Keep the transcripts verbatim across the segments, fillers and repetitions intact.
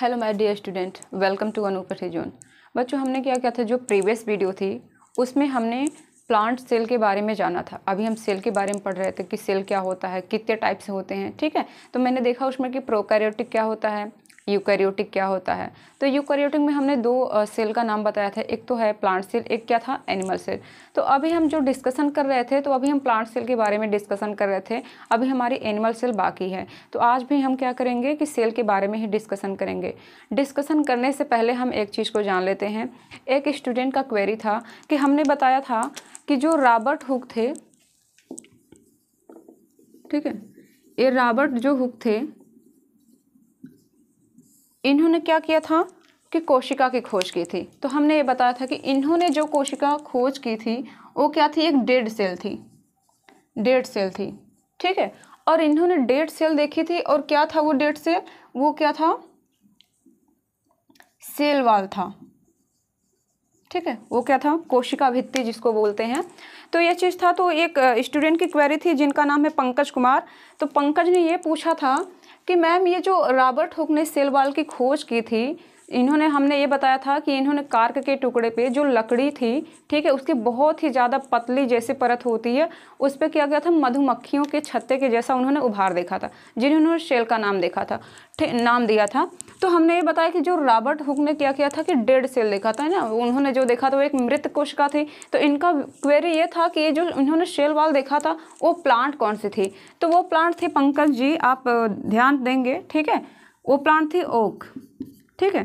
Hello my dear student, welcome to Anoop study zone. बच्चों, हमने क्या क्या था, जो प्रीवियस वीडियो थी उसमें हमने प्लांट सेल के बारे में जाना था। अभी हम सेल के बारे में पढ़ रहे थे कि सेल क्या होता है, कितने टाइप से होते हैं। ठीक है, तो मैंने देखा उसमें कि प्रोकैरियोटिक क्या होता है, यूकैरियोटिक क्या होता है। तो यूकैरियोटिक में हमने दो सेल का नाम बताया था, एक तो है प्लांट सेल, एक क्या था, एनिमल सेल। तो अभी हम जो डिस्कशन कर रहे थे, तो अभी हम प्लांट सेल के बारे में डिस्कशन कर रहे थे, अभी हमारी एनिमल सेल बाकी है। तो आज भी हम क्या करेंगे कि सेल के बारे में ही डिस्कशन करेंगे। डिस्कशन करने से पहले हम एक चीज़ को जान लेते हैं। एक स्टूडेंट का क्वेरी था कि हमने बताया था कि जो रॉबर्ट हुक थे, ठीक है, ये रॉबर्ट जो हुक थे, इन्होंने क्या किया था कि कोशिका की खोज की थी। तो हमने ये बताया था कि इन्होंने जो कोशिका खोज की थी वो क्या थी, एक डेड सेल थी, डेड सेल थी। ठीक है, और इन्होंने डेड सेल देखी थी, और क्या था वो डेड सेल, वो क्या था, सेल वॉल था। ठीक है, वो क्या था, कोशिका भित्ति जिसको बोलते हैं। तो ये चीज़ था। तो एक स्टूडेंट की क्वेरी थी जिनका नाम है पंकज कुमार। तो पंकज ने ये पूछा था कि मैम, ये जो रॉबर्ट हुक ने सेल वॉल की खोज की थी, इन्होंने, हमने ये बताया था कि इन्होंने कार्क के टुकड़े पे जो लकड़ी थी, ठीक है, उसकी बहुत ही ज़्यादा पतली जैसे परत होती है, उस पर क्या किया था, मधुमक्खियों के छत्ते के जैसा उन्होंने उभार देखा था, जिन्हें उन्होंने सेल का नाम देखा था, नाम दिया था। तो हमने ये बताया कि जो रॉबर्ट हुक ने क्या किया था कि डेड सेल देखा था, है ना, उन्होंने जो देखा था वो एक मृत कोशिका थी। तो इनका क्वेरी ये था कि ये जो उन्होंने सेल वॉल देखा था वो प्लांट कौन सी थी। तो वो प्लांट थी, पंकज जी आप ध्यान देंगे, ठीक है, वो प्लांट थी ओक। ठीक है,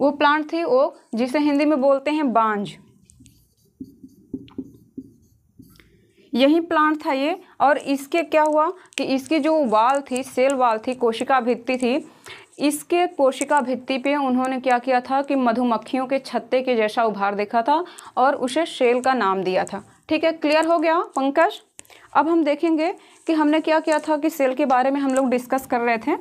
वो प्लांट थी ओक, जिसे हिंदी में बोलते हैं बांज। यही प्लांट था ये। और इसके क्या हुआ कि इसकी जो वाल थी, सेल वाल थी, कोशिका भित्ति थी, इसके कोशिका भित्ति पे उन्होंने क्या किया था कि मधुमक्खियों के छत्ते के जैसा उभार देखा था, और उसे सेल का नाम दिया था। ठीक है, क्लियर हो गया पंकज। अब हम देखेंगे कि हमने क्या किया था कि सेल के बारे में हम लोग डिस्कस कर रहे थे।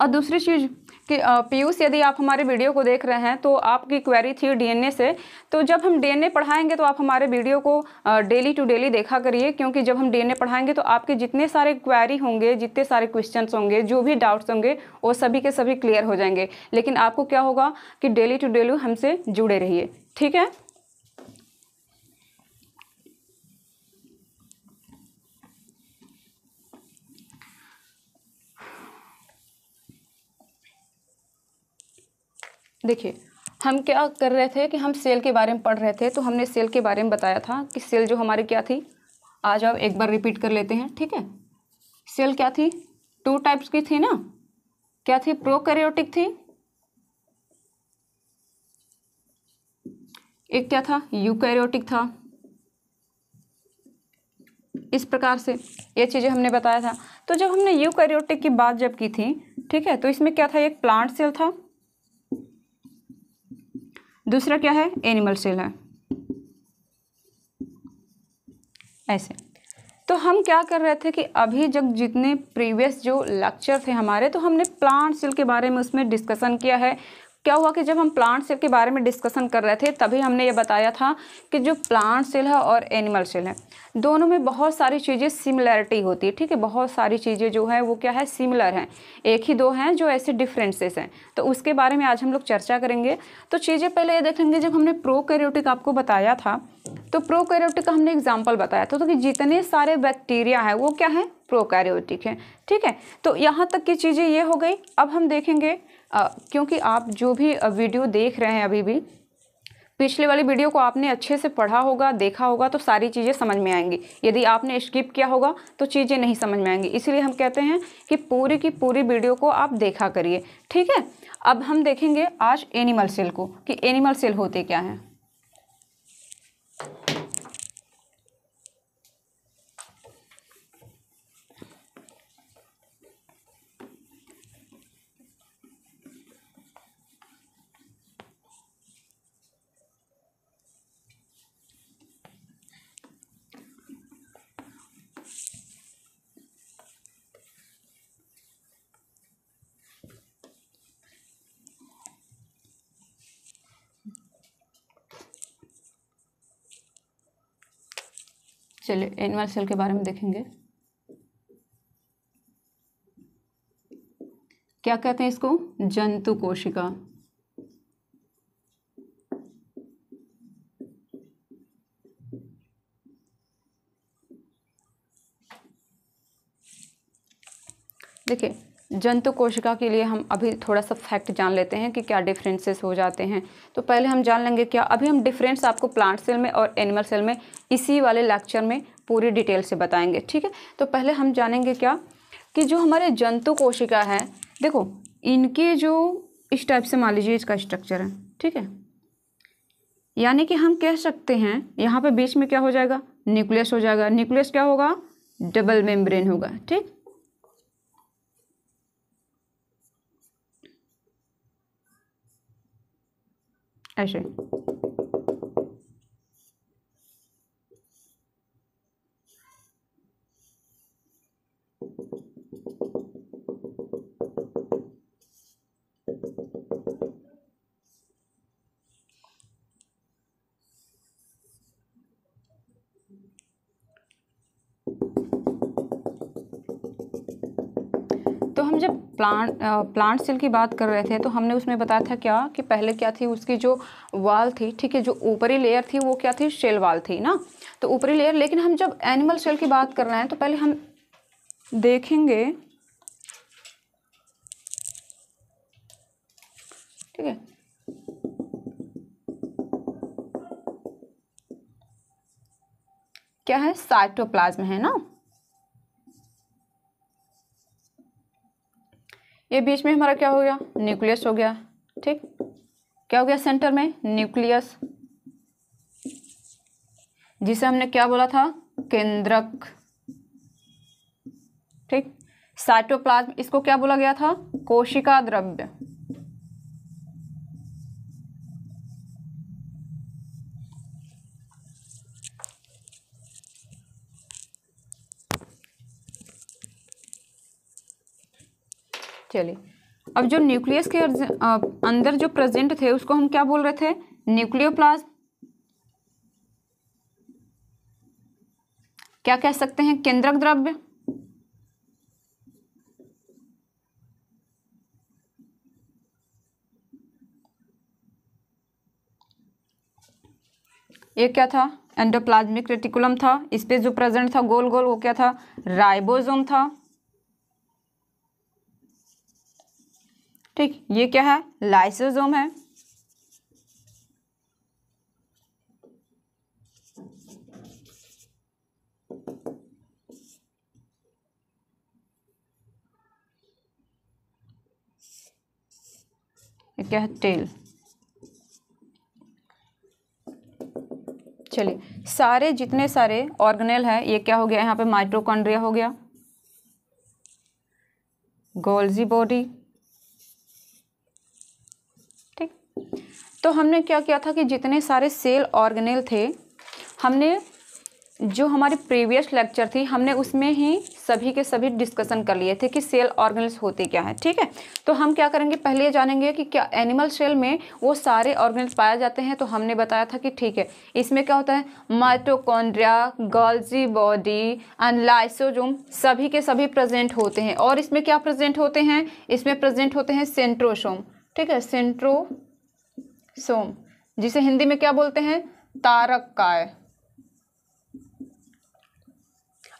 और दूसरी चीज़ कि पीयूष, यदि आप हमारे वीडियो को देख रहे हैं तो आपकी क्वेरी थी डीएनए से। तो जब हम डीएनए पढ़ाएंगे तो आप हमारे वीडियो को डेली टू डेली देखा करिए, क्योंकि जब हम डीएनए पढ़ाएंगे तो आपके जितने सारे क्वेरी होंगे, जितने सारे क्वेश्चंस होंगे, जो भी डाउट्स होंगे, वो सभी के सभी क्लियर हो जाएंगे। लेकिन आपको क्या होगा कि डेली टू डेली हमसे जुड़े रहिए। ठीक है, देखिए हम क्या कर रहे थे कि हम सेल के बारे में पढ़ रहे थे। तो हमने सेल के बारे में बताया था कि सेल जो हमारी क्या थी, आज आप एक बार रिपीट कर लेते हैं। ठीक है, सेल क्या थी, टू टाइप्स की थी ना, क्या थी, प्रोकैरियोटिक थी, एक क्या था, यूकैरियोटिक था। इस प्रकार से ये चीज़ें हमने बताया था। तो जब हमने यूकैरियोटिक की बात जब की थी, ठीक है, तो इसमें क्या था, एक प्लांट सेल था, दूसरा क्या है, एनिमल सेल है। ऐसे तो हम क्या कर रहे थे कि अभी जब जितने प्रीवियस जो लेक्चर थे हमारे, तो हमने प्लांट सेल के बारे में उसमें डिस्कशन किया है। क्या हुआ कि जब हम प्लांट सेल के बारे में डिस्कशन कर रहे थे तभी हमने ये बताया था कि जो प्लांट सेल है और एनिमल सेल है, दोनों में बहुत सारी चीज़ें सिमिलैरिटी होती है। ठीक है, बहुत सारी चीज़ें जो है वो क्या है, सिमिलर हैं, एक ही दो हैं जो ऐसे डिफरेंसेस हैं। तो उसके बारे में आज हम लोग चर्चा करेंगे। तो चीज़ें पहले ये देखेंगे, जब हमने प्रोकैरियोटिक आपको बताया था, तो प्रोकैरियोटिक का हमने एग्जाम्पल बताया था, तो कि जितने सारे बैक्टीरिया हैं वो क्या है, प्रोकैरियोटिक है। ठीक है, तो यहाँ तक की चीज़ें ये हो गई। अब हम देखेंगे, Uh, क्योंकि आप जो भी वीडियो देख रहे हैं, अभी भी पिछले वाली वीडियो को आपने अच्छे से पढ़ा होगा, देखा होगा, तो सारी चीज़ें समझ में आएंगी। यदि आपने स्किप किया होगा तो चीज़ें नहीं समझ में आएंगी। इसलिए हम कहते हैं कि पूरी की पूरी वीडियो को आप देखा करिए। ठीक है, अब हम देखेंगे आज एनिमल सेल को, कि एनिमल सेल होते क्या हैं। चलिए एनिमल सेल के बारे में देखेंगे। क्या कहते हैं इसको, जंतु कोशिका। देखिए जंतु कोशिका के लिए हम अभी थोड़ा सा फैक्ट जान लेते हैं कि क्या डिफरेंसेस हो जाते हैं। तो पहले हम जान लेंगे क्या, अभी हम डिफरेंस आपको प्लांट सेल में और एनिमल सेल में इसी वाले लेक्चर में पूरी डिटेल से बताएंगे, ठीक है। तो पहले हम जानेंगे क्या कि जो हमारे जंतु कोशिका है, देखो इनके जो इस टाइप से मान लीजिए इसका स्ट्रक्चर है, ठीक है। यानी कि हम कह सकते हैं यहाँ पर बीच में क्या हो जाएगा, न्यूक्लियस हो जाएगा। न्यूक्लियस क्या होगा, डबल मेम्ब्रेन होगा, ठीक। ऐसे तो हम जब प्लांट प्लांट सेल की बात कर रहे थे तो हमने उसमें बताया था क्या कि पहले क्या थी उसकी जो वाल थी, ठीक है, जो ऊपरी लेयर थी वो क्या थी, शेल वाल थी ना, तो ऊपरी लेयर। लेकिन हम जब एनिमल सेल की बात कर रहे हैं तो पहले हम देखेंगे, ठीक है, क्या है, साइटोप्लाज्म है ना। ये बीच में हमारा क्या हो गया, न्यूक्लियस हो गया, ठीक। क्या हो गया सेंटर में, न्यूक्लियस, जिसे हमने क्या बोला था, केंद्रक, ठीक। साइटोप्लाज्म, इसको क्या बोला गया था, कोशिका द्रव्य। चलिए अब जो न्यूक्लियस के अंदर जो प्रेजेंट थे उसको हम क्या बोल रहे थे, न्यूक्लियोप्लाज्म। क्या कह सकते हैं, केंद्रक द्रव्य। ये क्या था, एंडोप्लाज्मिक रेटिकुलम था। इस पे जो प्रेजेंट था गोल गोल वो क्या था, राइबोसोम था, ठीक। ये क्या है, लाइसोसोम है। ये क्या है, टेल। चलिए सारे जितने सारे ऑर्गेनेल है, ये क्या हो गया, यहाँ पे माइटोकॉन्ड्रिया हो गया, गोल्जी बॉडी, ठीक। तो हमने क्या किया था कि जितने सारे सेल ऑर्गेनेल थे, हमने जो हमारी प्रीवियस लेक्चर थी हमने उसमें ही सभी के सभी डिस्कशन कर लिए थे कि सेल ऑर्गेनेल्स होते क्या है, ठीक है। तो हम क्या करेंगे, पहले ये जानेंगे कि क्या एनिमल सेल में वो सारे ऑर्गेनेल्स पाए जाते हैं। तो हमने बताया था कि ठीक है, इसमें क्या होता है, mitochondria, Golgi body and lysosome सभी के सभी प्रेजेंट होते हैं। और इसमें क्या प्रेजेंट होते हैं, इसमें प्रेजेंट होते हैं सेंट्रोसोम, ठीक है, सेंट्रोसोम, जिसे हिंदी में क्या बोलते हैं, तारक्काय।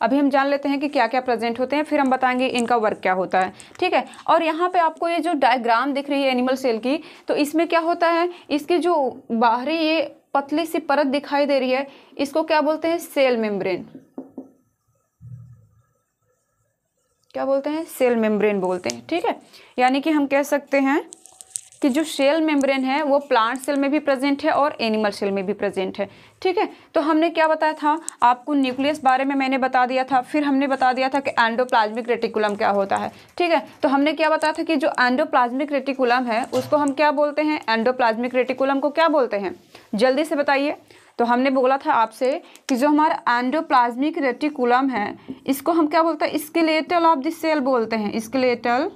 अभी हम जान लेते हैं कि क्या क्या प्रेजेंट होते हैं, फिर हम बताएंगे इनका वर्क क्या होता है, ठीक है। और यहाँ पे आपको ये जो डायग्राम दिख रही है एनिमल सेल की, तो इसमें क्या होता है, इसकी जो बाहरी ये पतली सी परत दिखाई दे रही है इसको क्या बोलते हैं, सेल मेम्ब्रेन। क्या बोलते हैं, सेल मेम्ब्रेन बोलते हैं, ठीक है। यानी कि हम कह सकते हैं कि जो सेल मेम्ब्रेन है वो प्लांट सेल में भी प्रेजेंट है और एनिमल सेल में भी प्रेजेंट है, ठीक है। तो हमने क्या बताया था आपको, न्यूक्लियस बारे में मैंने बता दिया था, फिर हमने बता दिया था कि एंडोप्लाज्मिक रेटिकुलम क्या होता है, ठीक है। तो हमने क्या बताया था कि जो एंडोप्लाज्मिक रेटिकुलम है उसको हम क्या बोलते हैं, एंडोप्लाज्मिक रेटिकुलम को क्या बोलते हैं, जल्दी से बताइए। तो हमने बोला था आपसे कि जो हमारा एंडोप्लाज्मिक रेटिकुलम है इसको हम क्या बोलते हैं, स्केलेटल ऑफ द सेल बोलते हैं, स्केलेटल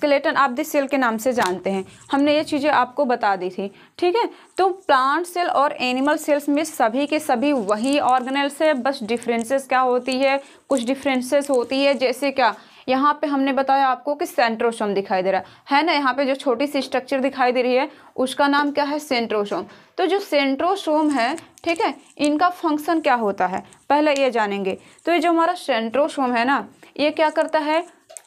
स्केलेटन आप दिस सेल के नाम से जानते हैं, हमने ये चीज़ें आपको बता दी थी। ठीक है, तो प्लांट सेल और एनिमल सेल्स में सभी के सभी वही ऑर्गेनेल्स है, बस डिफरेंसेस क्या होती है, कुछ डिफरेंसेस होती है। जैसे क्या, यहाँ पे हमने बताया आपको कि सेंट्रोसोम दिखाई दे रहा है ना, यहाँ पे जो छोटी सी स्ट्रक्चर दिखाई दे रही है उसका नाम क्या है, सेंट्रोसोम। तो जो सेंट्रोसोम है, ठीक है, इनका फंक्शन क्या होता है पहले ये जानेंगे। तो ये जो हमारा सेंट्रोसोम है ना, ये क्या करता है,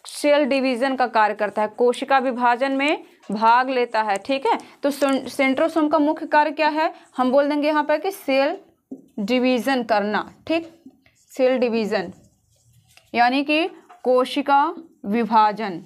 सेल डिवीज़न का कार्य करता है, कोशिका विभाजन में भाग लेता है। ठीक है, तो सेंट्रोसोम का मुख्य कार्य क्या है, हम बोल देंगे यहाँ पर कि सेल डिवीज़न करना। ठीक, सेल डिवीज़न यानी कि कोशिका विभाजन।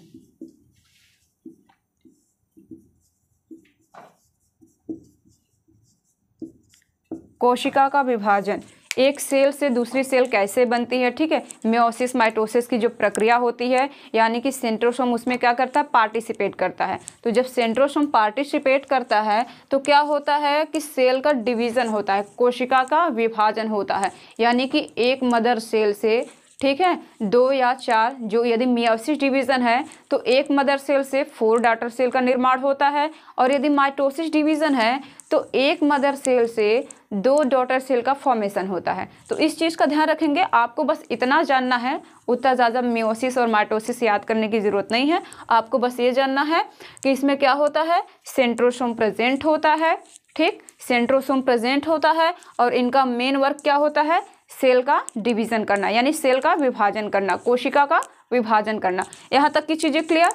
कोशिका का विभाजन, एक सेल से दूसरी सेल कैसे बनती है, ठीक है, मेयोसिस माइटोसिस की जो प्रक्रिया होती है, यानी कि सेंट्रोसोम उसमें क्या करता है, पार्टिसिपेट करता है। तो जब सेंट्रोसोम पार्टिसिपेट करता है तो क्या होता है कि सेल का डिवीज़न होता है, कोशिका का विभाजन होता है, यानी कि एक मदर सेल से, ठीक है, दो या चार, जो यदि मियोसिस डिवीज़न है तो एक मदर सेल से फोर डॉटर सेल का निर्माण होता है, और यदि माइटोसिस डिवीज़न है तो एक मदर सेल से दो डॉटर सेल का फॉर्मेशन होता है। तो इस चीज़ का ध्यान रखेंगे, आपको बस इतना जानना है, उतना ज़्यादा मियोसिस और माइटोसिस याद करने की ज़रूरत नहीं है। आपको बस ये जानना है कि इसमें क्या होता है, सेंट्रोसोम प्रेजेंट होता है। ठीक, सेंट्रोसोम प्रेजेंट होता है और इनका मेन वर्क क्या होता है, सेल का डिवीज़न करना, यानी सेल का विभाजन करना, कोशिका का विभाजन करना। यहाँ तक की चीज़ें क्लियर।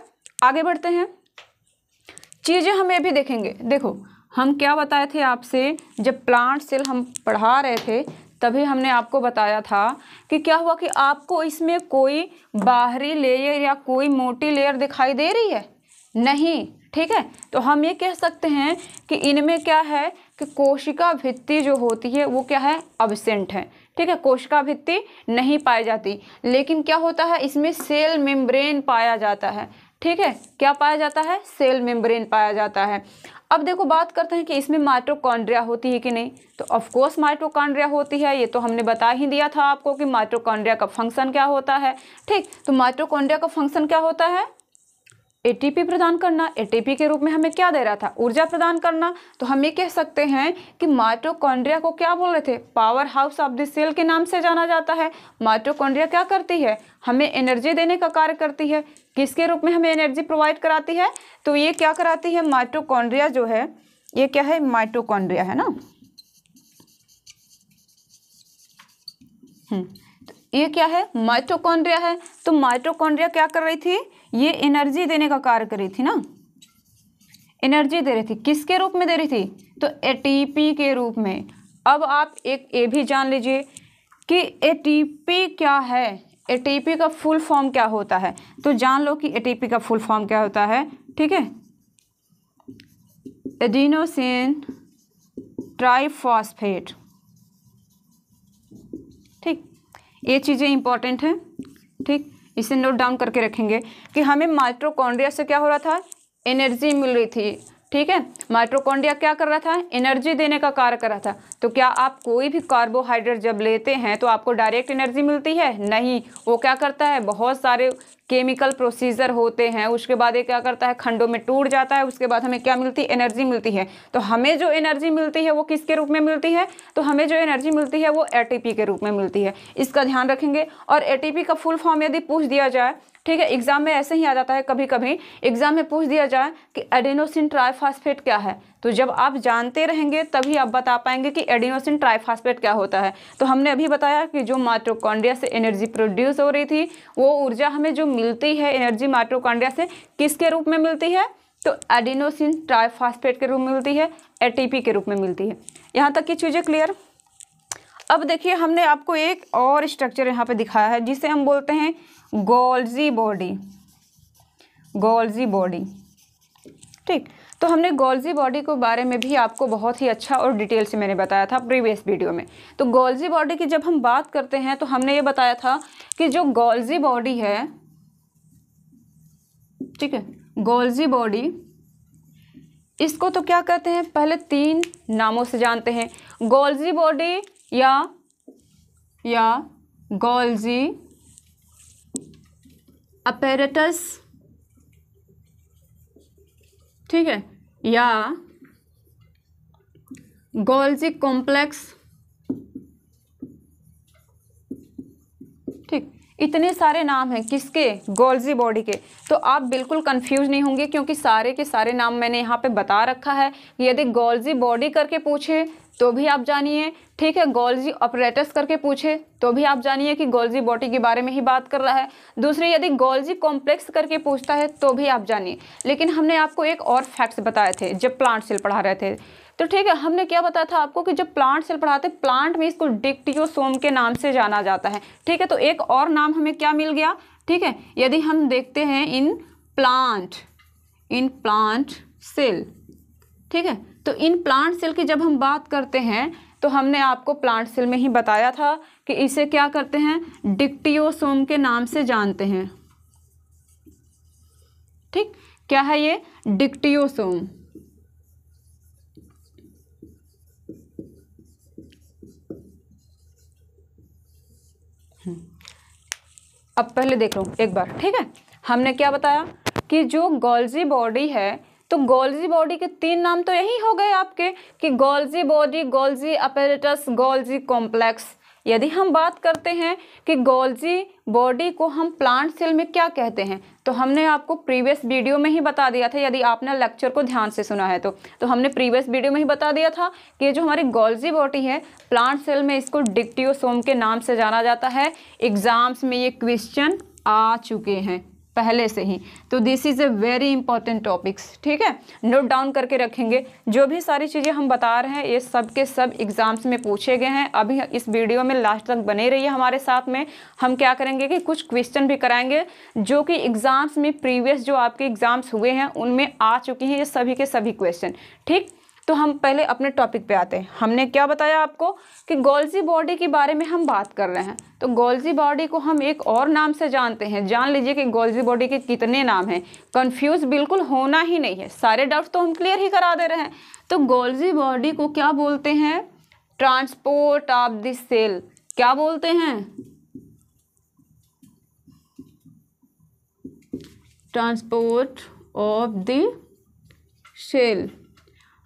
आगे बढ़ते हैं, चीज़ें हम ये भी देखेंगे। देखो, हम क्या बताए थे आपसे, जब प्लांट सेल हम पढ़ा रहे थे तभी हमने आपको बताया था कि क्या हुआ कि आपको इसमें कोई बाहरी लेयर या कोई मोटी लेयर दिखाई दे रही है, नहीं। ठीक है, तो हम ये कह सकते हैं कि इनमें क्या है कि कोशिका भित्ति जो होती है वो क्या है, एब्सेंट है। ठीक है, कोशिका भित्ति नहीं पाई जाती, लेकिन क्या होता है, इसमें सेल मेम्ब्रेन पाया जाता है। ठीक है, क्या पाया जाता है, सेल मेम्ब्रेन पाया जाता है। अब देखो, बात करते हैं कि इसमें माइटोकॉन्ड्रिया होती है कि नहीं। तो ऑफकोर्स माइटोकॉन्ड्रिया होती है, ये तो हमने बता ही दिया था आपको कि माइटोकॉन्ड्रिया का फंक्शन क्या होता है। ठीक, तो माइटोकॉन्ड्रिया का फंक्शन क्या होता है, एटीपी प्रदान करना। एटीपी के रूप में हमें क्या दे रहा था, ऊर्जा प्रदान करना। तो हम ये कह सकते हैं कि माइटोकॉन्ड्रिया को क्या बोल रहे थे, power house of the cell के नाम से जाना जाता है। माइटोकॉन्ड्रिया क्या करती है, हमें एनर्जी देने का कार्य करती है। किसके रूप में हमें एनर्जी प्रोवाइड कराती है, तो ये क्या कराती है, माइटोकॉन्ड्रिया जो है, ये क्या है, माइटोकॉन्ड्रिया है ना, ये क्या है, माइटोकॉन्ड्रिया है। तो माइटोकॉन्ड्रिया क्या कर रही थी, ये एनर्जी देने का कार्य कर रही थी ना, एनर्जी दे रही थी। किसके रूप में दे रही थी, तो एटीपी के रूप में। अब आप एक ये भी जान लीजिए कि एटीपी क्या है, एटीपी का फुल फॉर्म क्या होता है। तो जान लो कि एटीपी का फुल फॉर्म क्या होता है। ठीक है, एडिनोसिन ट्राइफॉस्फेट। ठीक, ये चीज़ें इंपॉर्टेंट हैं। ठीक, इसे नोट डाउन करके रखेंगे कि हमें माइटोकॉन्ड्रिया से क्या हो रहा था, एनर्जी मिल रही थी। ठीक है, माइटोकॉन्ड्रिया क्या कर रहा था, एनर्जी देने का कार्य कर रहा था। तो क्या आप कोई भी कार्बोहाइड्रेट जब लेते हैं तो आपको डायरेक्ट एनर्जी मिलती है, नहीं। वो क्या करता है, बहुत सारे केमिकल प्रोसीजर होते हैं, उसके बाद ये क्या करता है, खंडों में टूट जाता है, उसके बाद हमें क्या मिलती है, एनर्जी मिलती है। तो हमें जो एनर्जी मिलती है वो किसके रूप में मिलती है, तो हमें जो एनर्जी मिलती है वो एटीपी के रूप में मिलती है, इसका ध्यान रखेंगे। और एटीपी का फुल फॉर्म यदि पूछ दिया जाए, ठीक है, एग्जाम में ऐसे ही आ जाता है कभी कभी, एग्जाम में पूछ दिया जाए कि एडेनोसिन ट्राइफॉस्फेट क्या है, तो जब आप जानते रहेंगे तभी आप बता पाएंगे कि एडेनोसिन ट्राइफॉस्फेट क्या होता है। तो हमने अभी बताया कि जो माइटोकॉन्ड्रिया से एनर्जी प्रोड्यूस हो रही थी, वो ऊर्जा हमें जो मिलती है, एनर्जी माइटोकॉन्ड्रिया से किसके रूप में मिलती है, तो एडेनोसिन ट्राइफॉस्फेट के रूप में मिलती है, एटीपी के रूप में मिलती है। यहाँ तक की चीज़ें क्लियर। अब देखिए, हमने आपको एक और स्ट्रक्चर यहाँ पे दिखाया है जिसे हम बोलते हैं गोल्जी बॉडी, गोल्जी बॉडी। ठीक, तो हमने गोल्जी बॉडी के बारे में भी आपको बहुत ही अच्छा और डिटेल से मैंने बताया था प्रीवियस वीडियो में। तो गोल्जी बॉडी की जब हम बात करते हैं तो हमने ये बताया था कि जो गोल्जी बॉडी है, ठीक है, गोल्जी बॉडी, इसको तो क्या कहते हैं, पहले तीन नामों से जानते हैं, गोल्जी बॉडी या या गोल्जी अपैरेटस ठीक है, या गोल्जी कॉम्प्लेक्स, ठीक, इतने सारे नाम हैं किसके, गोल्जी बॉडी के। तो आप बिल्कुल कंफ्यूज नहीं होंगे क्योंकि सारे के सारे नाम मैंने यहाँ पे बता रखा है। यदि गोल्जी बॉडी करके पूछे तो भी आप जानिए, ठीक है, गोल्जी अपरेटस करके पूछे तो भी आप जानिए कि गोल्जी बॉडी के बारे में ही बात कर रहा है। दूसरी, यदि गोल्जी कॉम्प्लेक्स करके पूछता है तो भी आप जानिए। लेकिन हमने आपको एक और फैक्ट्स बताए थे जब प्लांट सेल पढ़ा रहे थे, तो ठीक है, हमने क्या बताया था आपको कि जब प्लांट सेल पढ़ाते प्लांट में इसको डिक्टियोसोम के नाम से जाना जाता है। ठीक है, तो एक और नाम हमें क्या मिल गया, ठीक है, यदि हम देखते हैं इन प्लांट इन प्लांट सेल, ठीक है, तो इन प्लांट सेल की जब हम बात करते हैं तो हमने आपको प्लांट सेल में ही बताया था कि इसे क्या करते हैं, डिक्टियोसोम के नाम से जानते हैं। ठीक, क्या है ये, डिक्टियोसोम। अब पहले देख लो एक बार, ठीक है, हमने क्या बताया कि जो गोल्जी बॉडी है, तो गोल्जी बॉडी के तीन नाम तो यही हो गए आपके कि Golgi body, Golgi apparatus, Golgi complex. यदि हम बात करते हैं कि गोल्जी बॉडी को हम प्लांट सेल में क्या कहते हैं, तो हमने आपको प्रीवियस वीडियो में ही बता दिया था, यदि आपने लेक्चर को ध्यान से सुना है तो तो हमने प्रीवियस वीडियो में ही बता दिया था कि जो हमारी गोल्जी बॉडी है प्लांट सेल में इसको डिक्टियोसोम के नाम से जाना जाता है। एग्जाम्स में ये क्वेश्चन आ चुके हैं पहले से ही, तो this is a very important topics. ठीक है, नोट डाउन करके रखेंगे, जो भी सारी चीज़ें हम बता रहे हैं ये सब के सब एग्ज़ाम्स में पूछे गए हैं। अभी इस वीडियो में लास्ट तक बने रहिए हमारे साथ में। हम क्या करेंगे कि कुछ क्वेश्चन भी कराएंगे जो कि एग्ज़ाम्स में प्रीवियस जो आपके एग्ज़ाम्स हुए हैं उनमें आ चुकी हैं ये सभी के सभी क्वेश्चन। ठीक, तो हम पहले अपने टॉपिक पे आते हैं। हमने क्या बताया आपको कि गोल्जी बॉडी के बारे में हम बात कर रहे हैं, तो गोल्जी बॉडी को हम एक और नाम से जानते हैं। जान लीजिए कि गोल्जी बॉडी के कितने नाम हैं, कंफ्यूज बिल्कुल होना ही नहीं है, सारे डाउट्स तो हम क्लियर ही करा दे रहे हैं। तो गोल्जी बॉडी को क्या बोलते हैं, ट्रांसपोर्ट ऑफ द सेल, क्या बोलते हैं, ट्रांसपोर्ट ऑफ द सेल।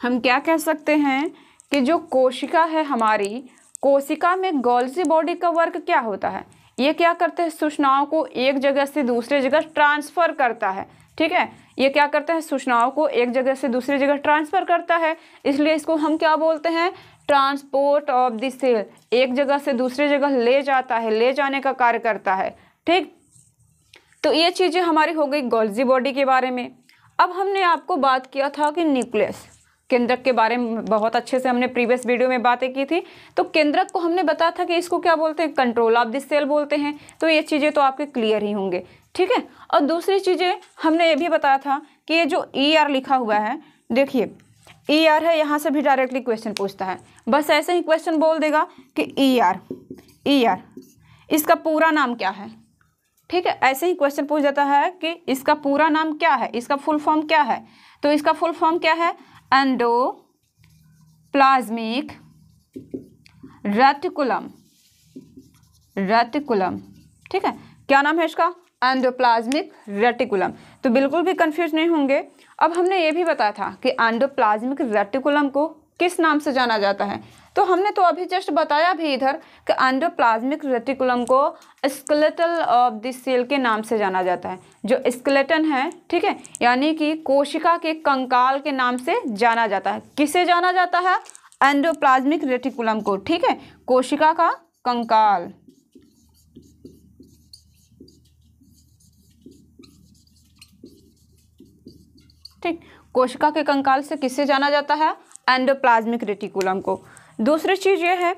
हम क्या कह सकते हैं कि जो कोशिका है हमारी, कोशिका में गोल्जी बॉडी का वर्क क्या होता है, ये क्या करते हैं, सूचनाओं को एक जगह से दूसरे जगह ट्रांसफ़र करता है। ठीक है, ये क्या करता है, सूचनाओं को एक जगह से दूसरी जगह ट्रांसफ़र करता है, इसलिए इसको हम क्या बोलते हैं, ट्रांसपोर्ट ऑफ द सेल, एक जगह से दूसरे जगह ले जाता है, ले जाने का कार्य करता है। ठीक, तो ये चीज़ें हमारी हो गई गोल्जी बॉडी के बारे में। अब हमने आपको बात किया था कि न्यूक्लियस, केंद्रक के बारे में बहुत अच्छे से हमने प्रीवियस वीडियो में बातें की थी। तो केंद्रक को हमने बताया था कि इसको क्या बोलते हैं, कंट्रोल ऑफ द सेल बोलते हैं। तो ये चीज़ें तो आपके क्लियर ही होंगे। ठीक है, और दूसरी चीज़ें हमने ये भी बताया था कि ये जो ई आर लिखा हुआ है, देखिए ई आर है, यहाँ से भी डायरेक्टली क्वेश्चन पूछता है, बस ऐसे ही क्वेश्चन बोल देगा कि ई आर ई आर इसका पूरा नाम क्या है। ठीक है, ऐसे ही क्वेश्चन पूछ जाता है कि इसका पूरा नाम क्या है, इसका फुल फॉर्म क्या है। तो इसका फुल फॉर्म क्या है, एंडोप्लाज्मिक रेटिकुलम रेटिकुलम ठीक है, क्या नाम है इसका, एंडोप्लाज्मिक रेटिकुलम। तो बिल्कुल भी कंफ्यूज नहीं होंगे। अब हमने ये भी बताया था कि एंडोप्लाज्मिक रेटिकुलम को किस नाम से जाना जाता है, तो हमने तो अभी जस्ट बताया भी इधर कि एंडोप्लाज्मिक रेटिकुलम को स्केलेटल ऑफ द सेल के नाम से जाना जाता है, जो स्केलेटन है, ठीक है, यानी कि कोशिका के कंकाल के नाम से जाना जाता है। किसे जाना जाता है, एंडोप्लाज्मिक रेटिकुलम को। ठीक है, कोशिका का कंकाल। ठीक, कोशिका के कंकाल से किसे जाना जाता है, एंडोप्लाज्मिक रेटिकुलम को। दूसरी चीज़ ये है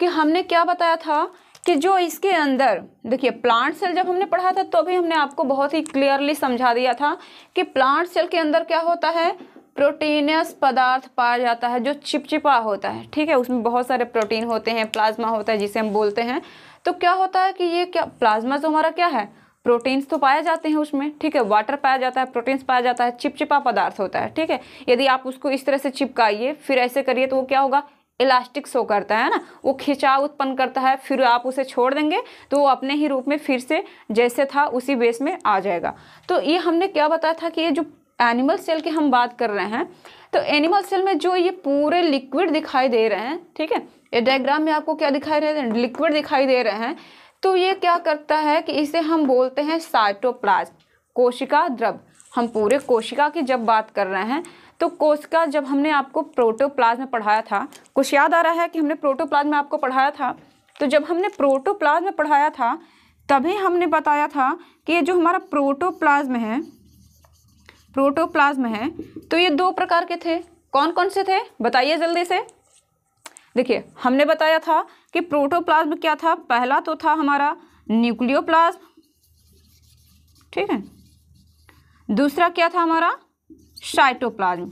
कि हमने क्या बताया था कि जो इसके अंदर, देखिए प्लांट सेल जब हमने पढ़ा था तो भी हमने आपको बहुत ही क्लियरली समझा दिया था कि प्लांट सेल के अंदर क्या होता है, प्रोटीनस पदार्थ पाया जाता है जो चिपचिपा होता है। ठीक है, उसमें बहुत सारे प्रोटीन होते हैं, प्लाज्मा होता है जिसे हम बोलते हैं। तो क्या होता है कि ये क्या, प्लाज्मा तो हमारा क्या है, प्रोटीन्स तो पाए जाते हैं उसमें। ठीक है, वाटर पाया जाता है, प्रोटीन्स पाया जाता है, चिपचिपा पदार्थ होता है। ठीक है, यदि आप उसको इस तरह से चिपकाइए फिर ऐसे करिए तो वो क्या होगा, इलास्टिक शो करता है ना, वो खिंचाव उत्पन्न करता है। फिर आप उसे छोड़ देंगे तो वो अपने ही रूप में फिर से जैसे था उसी बेस में आ जाएगा। तो ये हमने क्या बताया था कि ये जो एनिमल सेल की हम बात कर रहे हैं तो एनिमल सेल में जो ये पूरे लिक्विड दिखाई दे रहे हैं, ठीक है, ये डायग्राम में आपको क्या दिखाई दे रहे हैं, लिक्विड दिखाई दे रहे हैं, तो ये क्या करता है कि इसे हम बोलते हैं साइटोप्लाज्म, कोशिका द्रव। हम पूरे कोशिका की जब बात कर रहे हैं तो कोशिका, जब हमने आपको प्रोटोप्लाज्म में पढ़ाया था, कुछ याद आ रहा है कि हमने प्रोटोप्लाज्म में आपको पढ़ाया था, तो जब हमने प्रोटोप्लाज्म में पढ़ाया था तभी हमने बताया था कि ये जो हमारा प्रोटोप्लाज्म है, प्रोटोप्लाज्म है, तो ये दो प्रकार के थे। कौन कौन से थे बताइए जल्दी से। देखिए हमने बताया था कि प्रोटोप्लाज्म क्या था, पहला तो था हमारा न्यूक्लियोप्लाज्म, ठीक है, दूसरा क्या था हमारा साइटोप्लाज्म,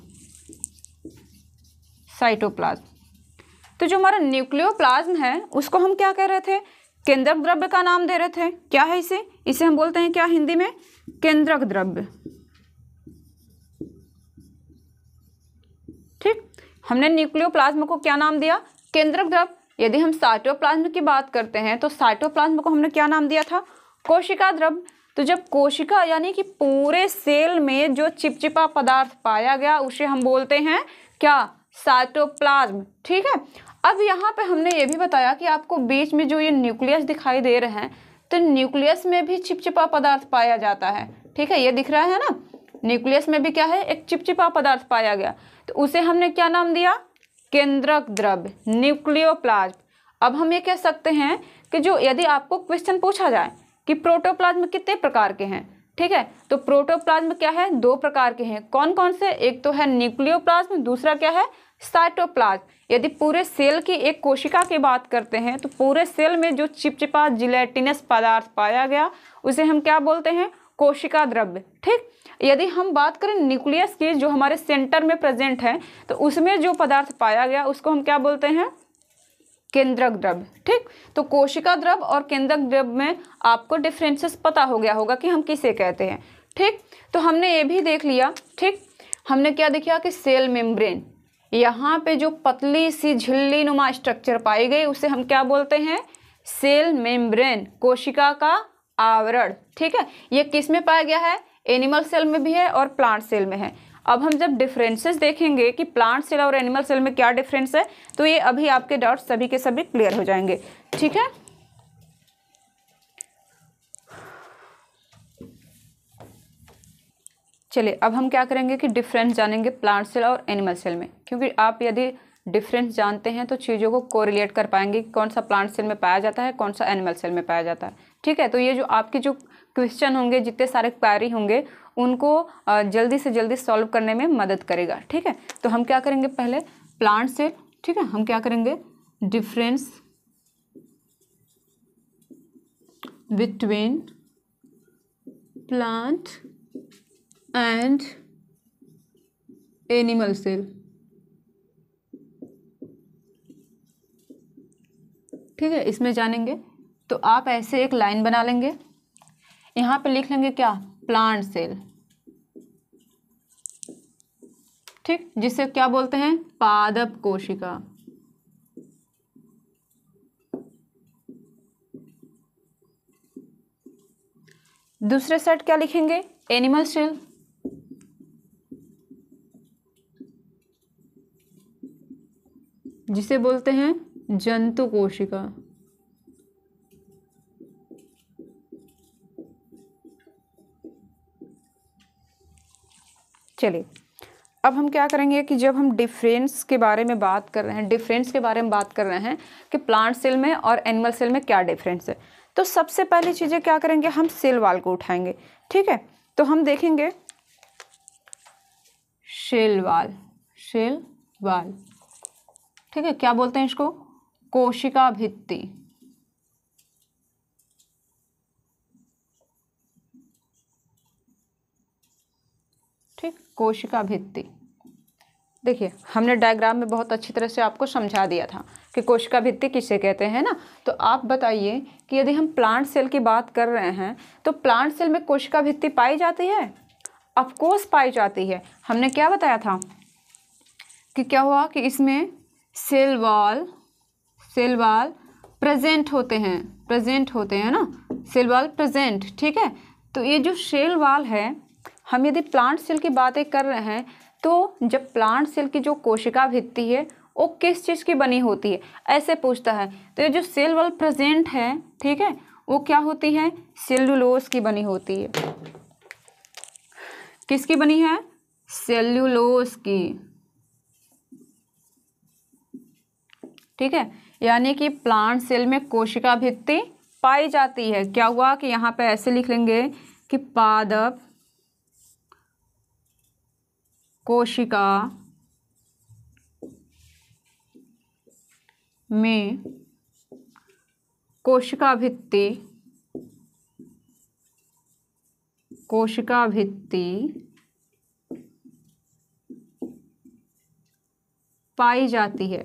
साइटोप्लाज्म। तो जो हमारा न्यूक्लियोप्लाज्म है उसको हम क्या कह रहे थे, केंद्रक द्रव्य का नाम दे रहे थे। क्या है इसे, इसे हम बोलते हैं क्या हिंदी में, केंद्रक द्रव्य, ठीक। हमने न्यूक्लियोप्लाज्म को क्या नाम दिया, केंद्रक द्रव्य। यदि हम साइटोप्लाज्म की बात करते हैं तो साइटोप्लाज्म को हमने क्या नाम दिया था, कोशिका द्रव्य। तो जब कोशिका यानी कि पूरे सेल में जो चिपचिपा पदार्थ पाया गया उसे हम बोलते हैं क्या, साइटोप्लाज्म, ठीक है। अब यहाँ पे हमने ये भी बताया कि आपको बीच में जो ये न्यूक्लियस दिखाई दे रहे हैं तो न्यूक्लियस में भी चिपचिपा पदार्थ पाया जाता है, ठीक है, ये दिख रहा है ना, न्यूक्लियस में भी क्या है, एक चिपचिपा पदार्थ पाया गया, तो उसे हमने क्या नाम दिया, केंद्रक द्रव्य, न्यूक्लियोप्लाज्म। अब हम ये कह सकते हैं कि जो यदि आपको क्वेश्चन पूछा जाए कि प्रोटोप्लाज्म कितने प्रकार के हैं, ठीक है, तो प्रोटोप्लाज्म क्या है, दो प्रकार के हैं। कौन कौन से, एक तो है न्यूक्लियोप्लाज्म, दूसरा क्या है, साइटोप्लाज्म। यदि पूरे सेल की एक कोशिका की बात करते हैं तो पूरे सेल में जो चिपचिपा जिलेटिनस पदार्थ पाया गया उसे हम क्या बोलते हैं, कोशिका द्रव्य, ठीक। यदि हम बात करें न्यूक्लियस की, जो हमारे सेंटर में प्रेजेंट है, तो उसमें जो पदार्थ पाया गया उसको हम क्या बोलते हैं, केंद्रक द्रव्य, ठीक। तो कोशिका द्रव्य और केंद्रक द्रव्य में आपको डिफरेंसेस पता हो गया होगा कि हम किसे कहते हैं, ठीक। तो हमने ये भी देख लिया, ठीक, हमने क्या देखा कि सेल मेम्ब्रेन, यहाँ पे जो पतली सी झिल्ली नुमा स्ट्रक्चर पाई गई उसे हम क्या बोलते हैं, सेल मेम्ब्रेन, कोशिका का आवरण, ठीक है। ये किस में पाया गया है, एनिमल सेल में भी है और प्लांट सेल में है। अब हम जब डिफरेंसेस देखेंगे कि प्लांट सेल और एनिमल सेल में क्या डिफरेंस है, तो ये अभी आपके डाउट सभी के सभी क्लियर हो जाएंगे, ठीक है। चलिए अब हम क्या करेंगे कि डिफरेंस जानेंगे प्लांट सेल और एनिमल सेल में, क्योंकि आप यदि डिफरेंस जानते हैं तो चीज़ों को कोरिलेट कर पाएंगे कि कौन सा प्लांट सेल में पाया जाता है, कौन सा एनिमल सेल में पाया जाता है, ठीक है। तो ये जो आपके जो क्वेश्चन होंगे, जितने सारे क्वेरी होंगे, उनको जल्दी से जल्दी सॉल्व करने में मदद करेगा, ठीक है। तो हम क्या करेंगे, पहले प्लांट सेल, ठीक है, हम क्या करेंगे, difference between plant and animal cell, ठीक है, इसमें जानेंगे। तो आप ऐसे एक लाइन बना लेंगे, यहाँ पे लिख लेंगे क्या, प्लांट सेल, ठीक, जिसे क्या बोलते हैं, पादप कोशिका, दूसरे साइड क्या लिखेंगे, एनिमल सेल, जिसे बोलते हैं जंतु कोशिका, चलिए अब हम क्या करेंगे कि जब हम डिफरेंस के बारे में बात कर रहे हैं, डिफरेंस के बारे में बात कर रहे हैं कि प्लांट सेल में और एनिमल सेल में क्या डिफरेंस है, तो सबसे पहली चीज़ें क्या करेंगे, हम सेल वाल को उठाएंगे, ठीक है। तो हम देखेंगे सेल वाल, सेल वाल, ठीक है, क्या बोलते हैं इसको, कोशिका भित्ति, ठीक, कोशिका भित्ति। देखिए हमने डायग्राम में बहुत अच्छी तरह से आपको समझा दिया था कि कोशिका भित्ति किसे कहते हैं ना। तो आप बताइए कि यदि हम प्लांट सेल की बात कर रहे हैं तो प्लांट सेल में कोशिका भित्ति पाई जाती है, ऑफ कोर्स पाई जाती है। हमने क्या बताया था कि क्या हुआ कि इसमें cell wall, cell wall present होते हैं, प्रेजेंट होते हैं ना, सेल वॉल प्रेजेंट, ठीक है। तो ये जो सेल वॉल है हम यदि प्लांट सेल की बातें कर रहे हैं तो जब प्लांट सेल की जो कोशिका भित्ति है वो किस चीज़ की बनी होती है ऐसे पूछता है, तो ये जो सेल वॉल प्रेजेंट है, ठीक है, वो क्या होती है, सेल्यूलोज की बनी होती है। किसकी बनी है, सेल्यूलोज की, ठीक है। यानी कि प्लांट सेल में कोशिका भित्ति पाई जाती है। क्या हुआ कि यहाँ पे ऐसे लिख लेंगे कि पादप कोशिका में कोशिका भित्ति कोशिका भित्ति पाई जाती है।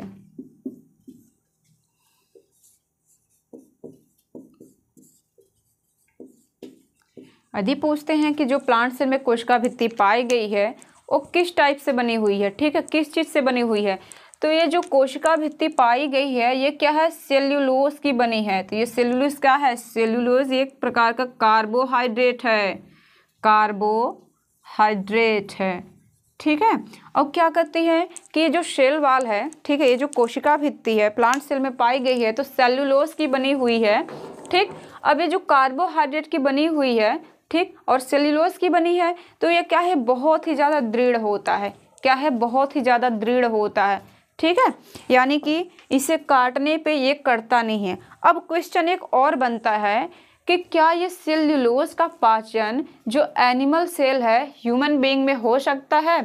यदि पूछते हैं कि जो प्लांट सेल में कोशिका भित्ति पाई गई है वो किस टाइप से बनी हुई है, ठीक है, किस चीज़ से बनी हुई है, तो ये जो कोशिका भित्ति पाई गई है ये क्या है, सेल्यूलोज की बनी है। तो ये सेल्यूलोज क्या है, सेल्यूलोज एक प्रकार का कार्बोहाइड्रेट है, कार्बोहाइड्रेट है, ठीक है। अब क्या करती है कि ये जो सेल वाल है, ठीक है, ये जो कोशिका भित्ति है प्लांट सेल में पाई गई है तो सेल्यूलोज की बनी हुई है, ठीक। अब ये जो कार्बोहाइड्रेट की बनी हुई है, ठीक, और सेल्यूलोज की बनी है, तो ये क्या है, बहुत ही ज़्यादा दृढ़ होता है, क्या है, बहुत ही ज़्यादा दृढ़ होता है, ठीक है। यानी कि इसे काटने पे ये कटता नहीं है। अब क्वेश्चन एक और बनता है कि क्या ये सेल्यूलोज का पाचन जो एनिमल सेल है ह्यूमन बीइंग में हो सकता है।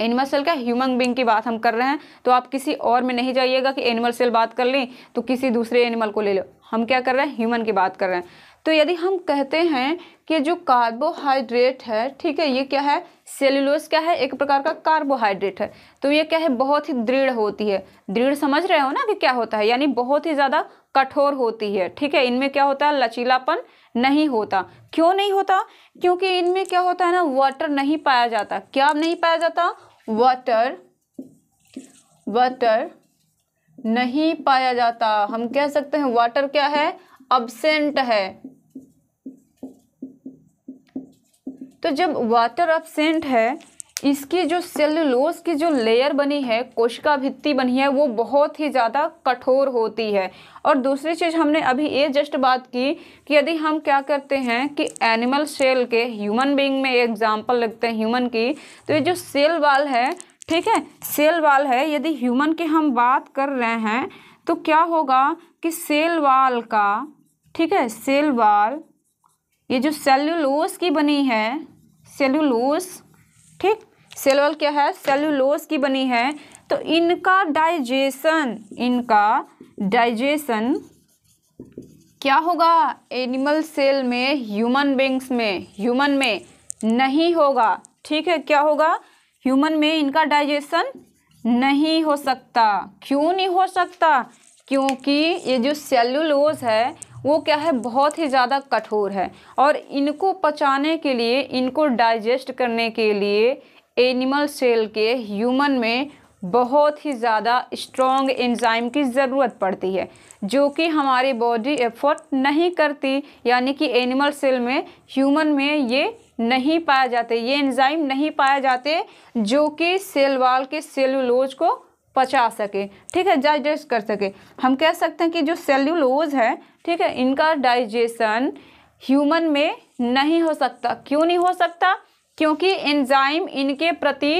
एनिमल सेल का ह्यूमन बीइंग की बात हम कर रहे हैं, तो आप किसी और में नहीं जाइएगा कि एनिमल सेल बात कर लें तो किसी दूसरे एनिमल को ले लो, हम क्या कर रहे हैं, ह्यूमन की बात कर रहे हैं। तो यदि हम कहते हैं कि जो कार्बोहाइड्रेट है, ठीक है, ये क्या है, सेल्यूलोज क्या है, एक प्रकार का कार्बोहाइड्रेट है, तो ये क्या है, बहुत ही दृढ़ होती है। दृढ़ समझ रहे हो ना कि क्या होता है, यानी बहुत ही ज़्यादा कठोर होती है, ठीक है। इनमें क्या होता है, लचीलापन नहीं होता। क्यों नहीं होता, क्योंकि इनमें क्या होता है ना, वाटर नहीं पाया जाता। क्या नहीं पाया जाता, वाटर, वाटर नहीं पाया जाता। हम कह सकते हैं वाटर क्या है, एब्सेंट है। तो जब वाटर एब्सेंट है, इसकी जो सेल्यूलोज की जो लेयर बनी है, कोशिका भित्ति बनी है, वो बहुत ही ज़्यादा कठोर होती है। और दूसरी चीज़ हमने अभी ये जस्ट बात की कि यदि हम क्या करते हैं कि एनिमल सेल के ह्यूमन बीइंग में एग्जांपल लगते हैं ह्यूमन की, तो ये जो सेल वाल है, ठीक है, सेल वाल है, यदि ह्यूमन की हम बात कर रहे हैं तो क्या होगा कि सेल वाल का, ठीक है, सेल वाल ये जो सेल्यूलोज की बनी है, सेल्यूलोज, ठीक, सेल वाल क्या है, सेल्यूलोज की बनी है, तो इनका डाइजेशन, इनका डाइजेशन क्या होगा, एनिमल सेल में ह्यूमन बींग्स में, ह्यूमन में नहीं होगा, ठीक है। क्या होगा, ह्यूमन में इनका डाइजेशन नहीं हो सकता। क्यों नहीं हो सकता, क्योंकि ये जो सेल्यूलोज है वो क्या है, बहुत ही ज़्यादा कठोर है, और इनको पचाने के लिए, इनको डाइजेस्ट करने के लिए एनिमल सेल के ह्यूमन में बहुत ही ज़्यादा स्ट्रॉन्ग एंजाइम की ज़रूरत पड़ती है, जो कि हमारी बॉडी एफर्ट नहीं करती। यानी कि एनिमल सेल में ह्यूमन में ये नहीं पाए जाते, ये एंजाइम नहीं पाए जाते जो कि सेल वाल के सेल्यूलोज को पचा सके, ठीक है, डाइजेस्ट कर सके। हम कह सकते हैं कि जो सेल्यूलोज है, ठीक है, इनका डाइजेशन ह्यूमन में नहीं हो सकता। क्यों नहीं हो सकता, क्योंकि एंजाइम इनके प्रति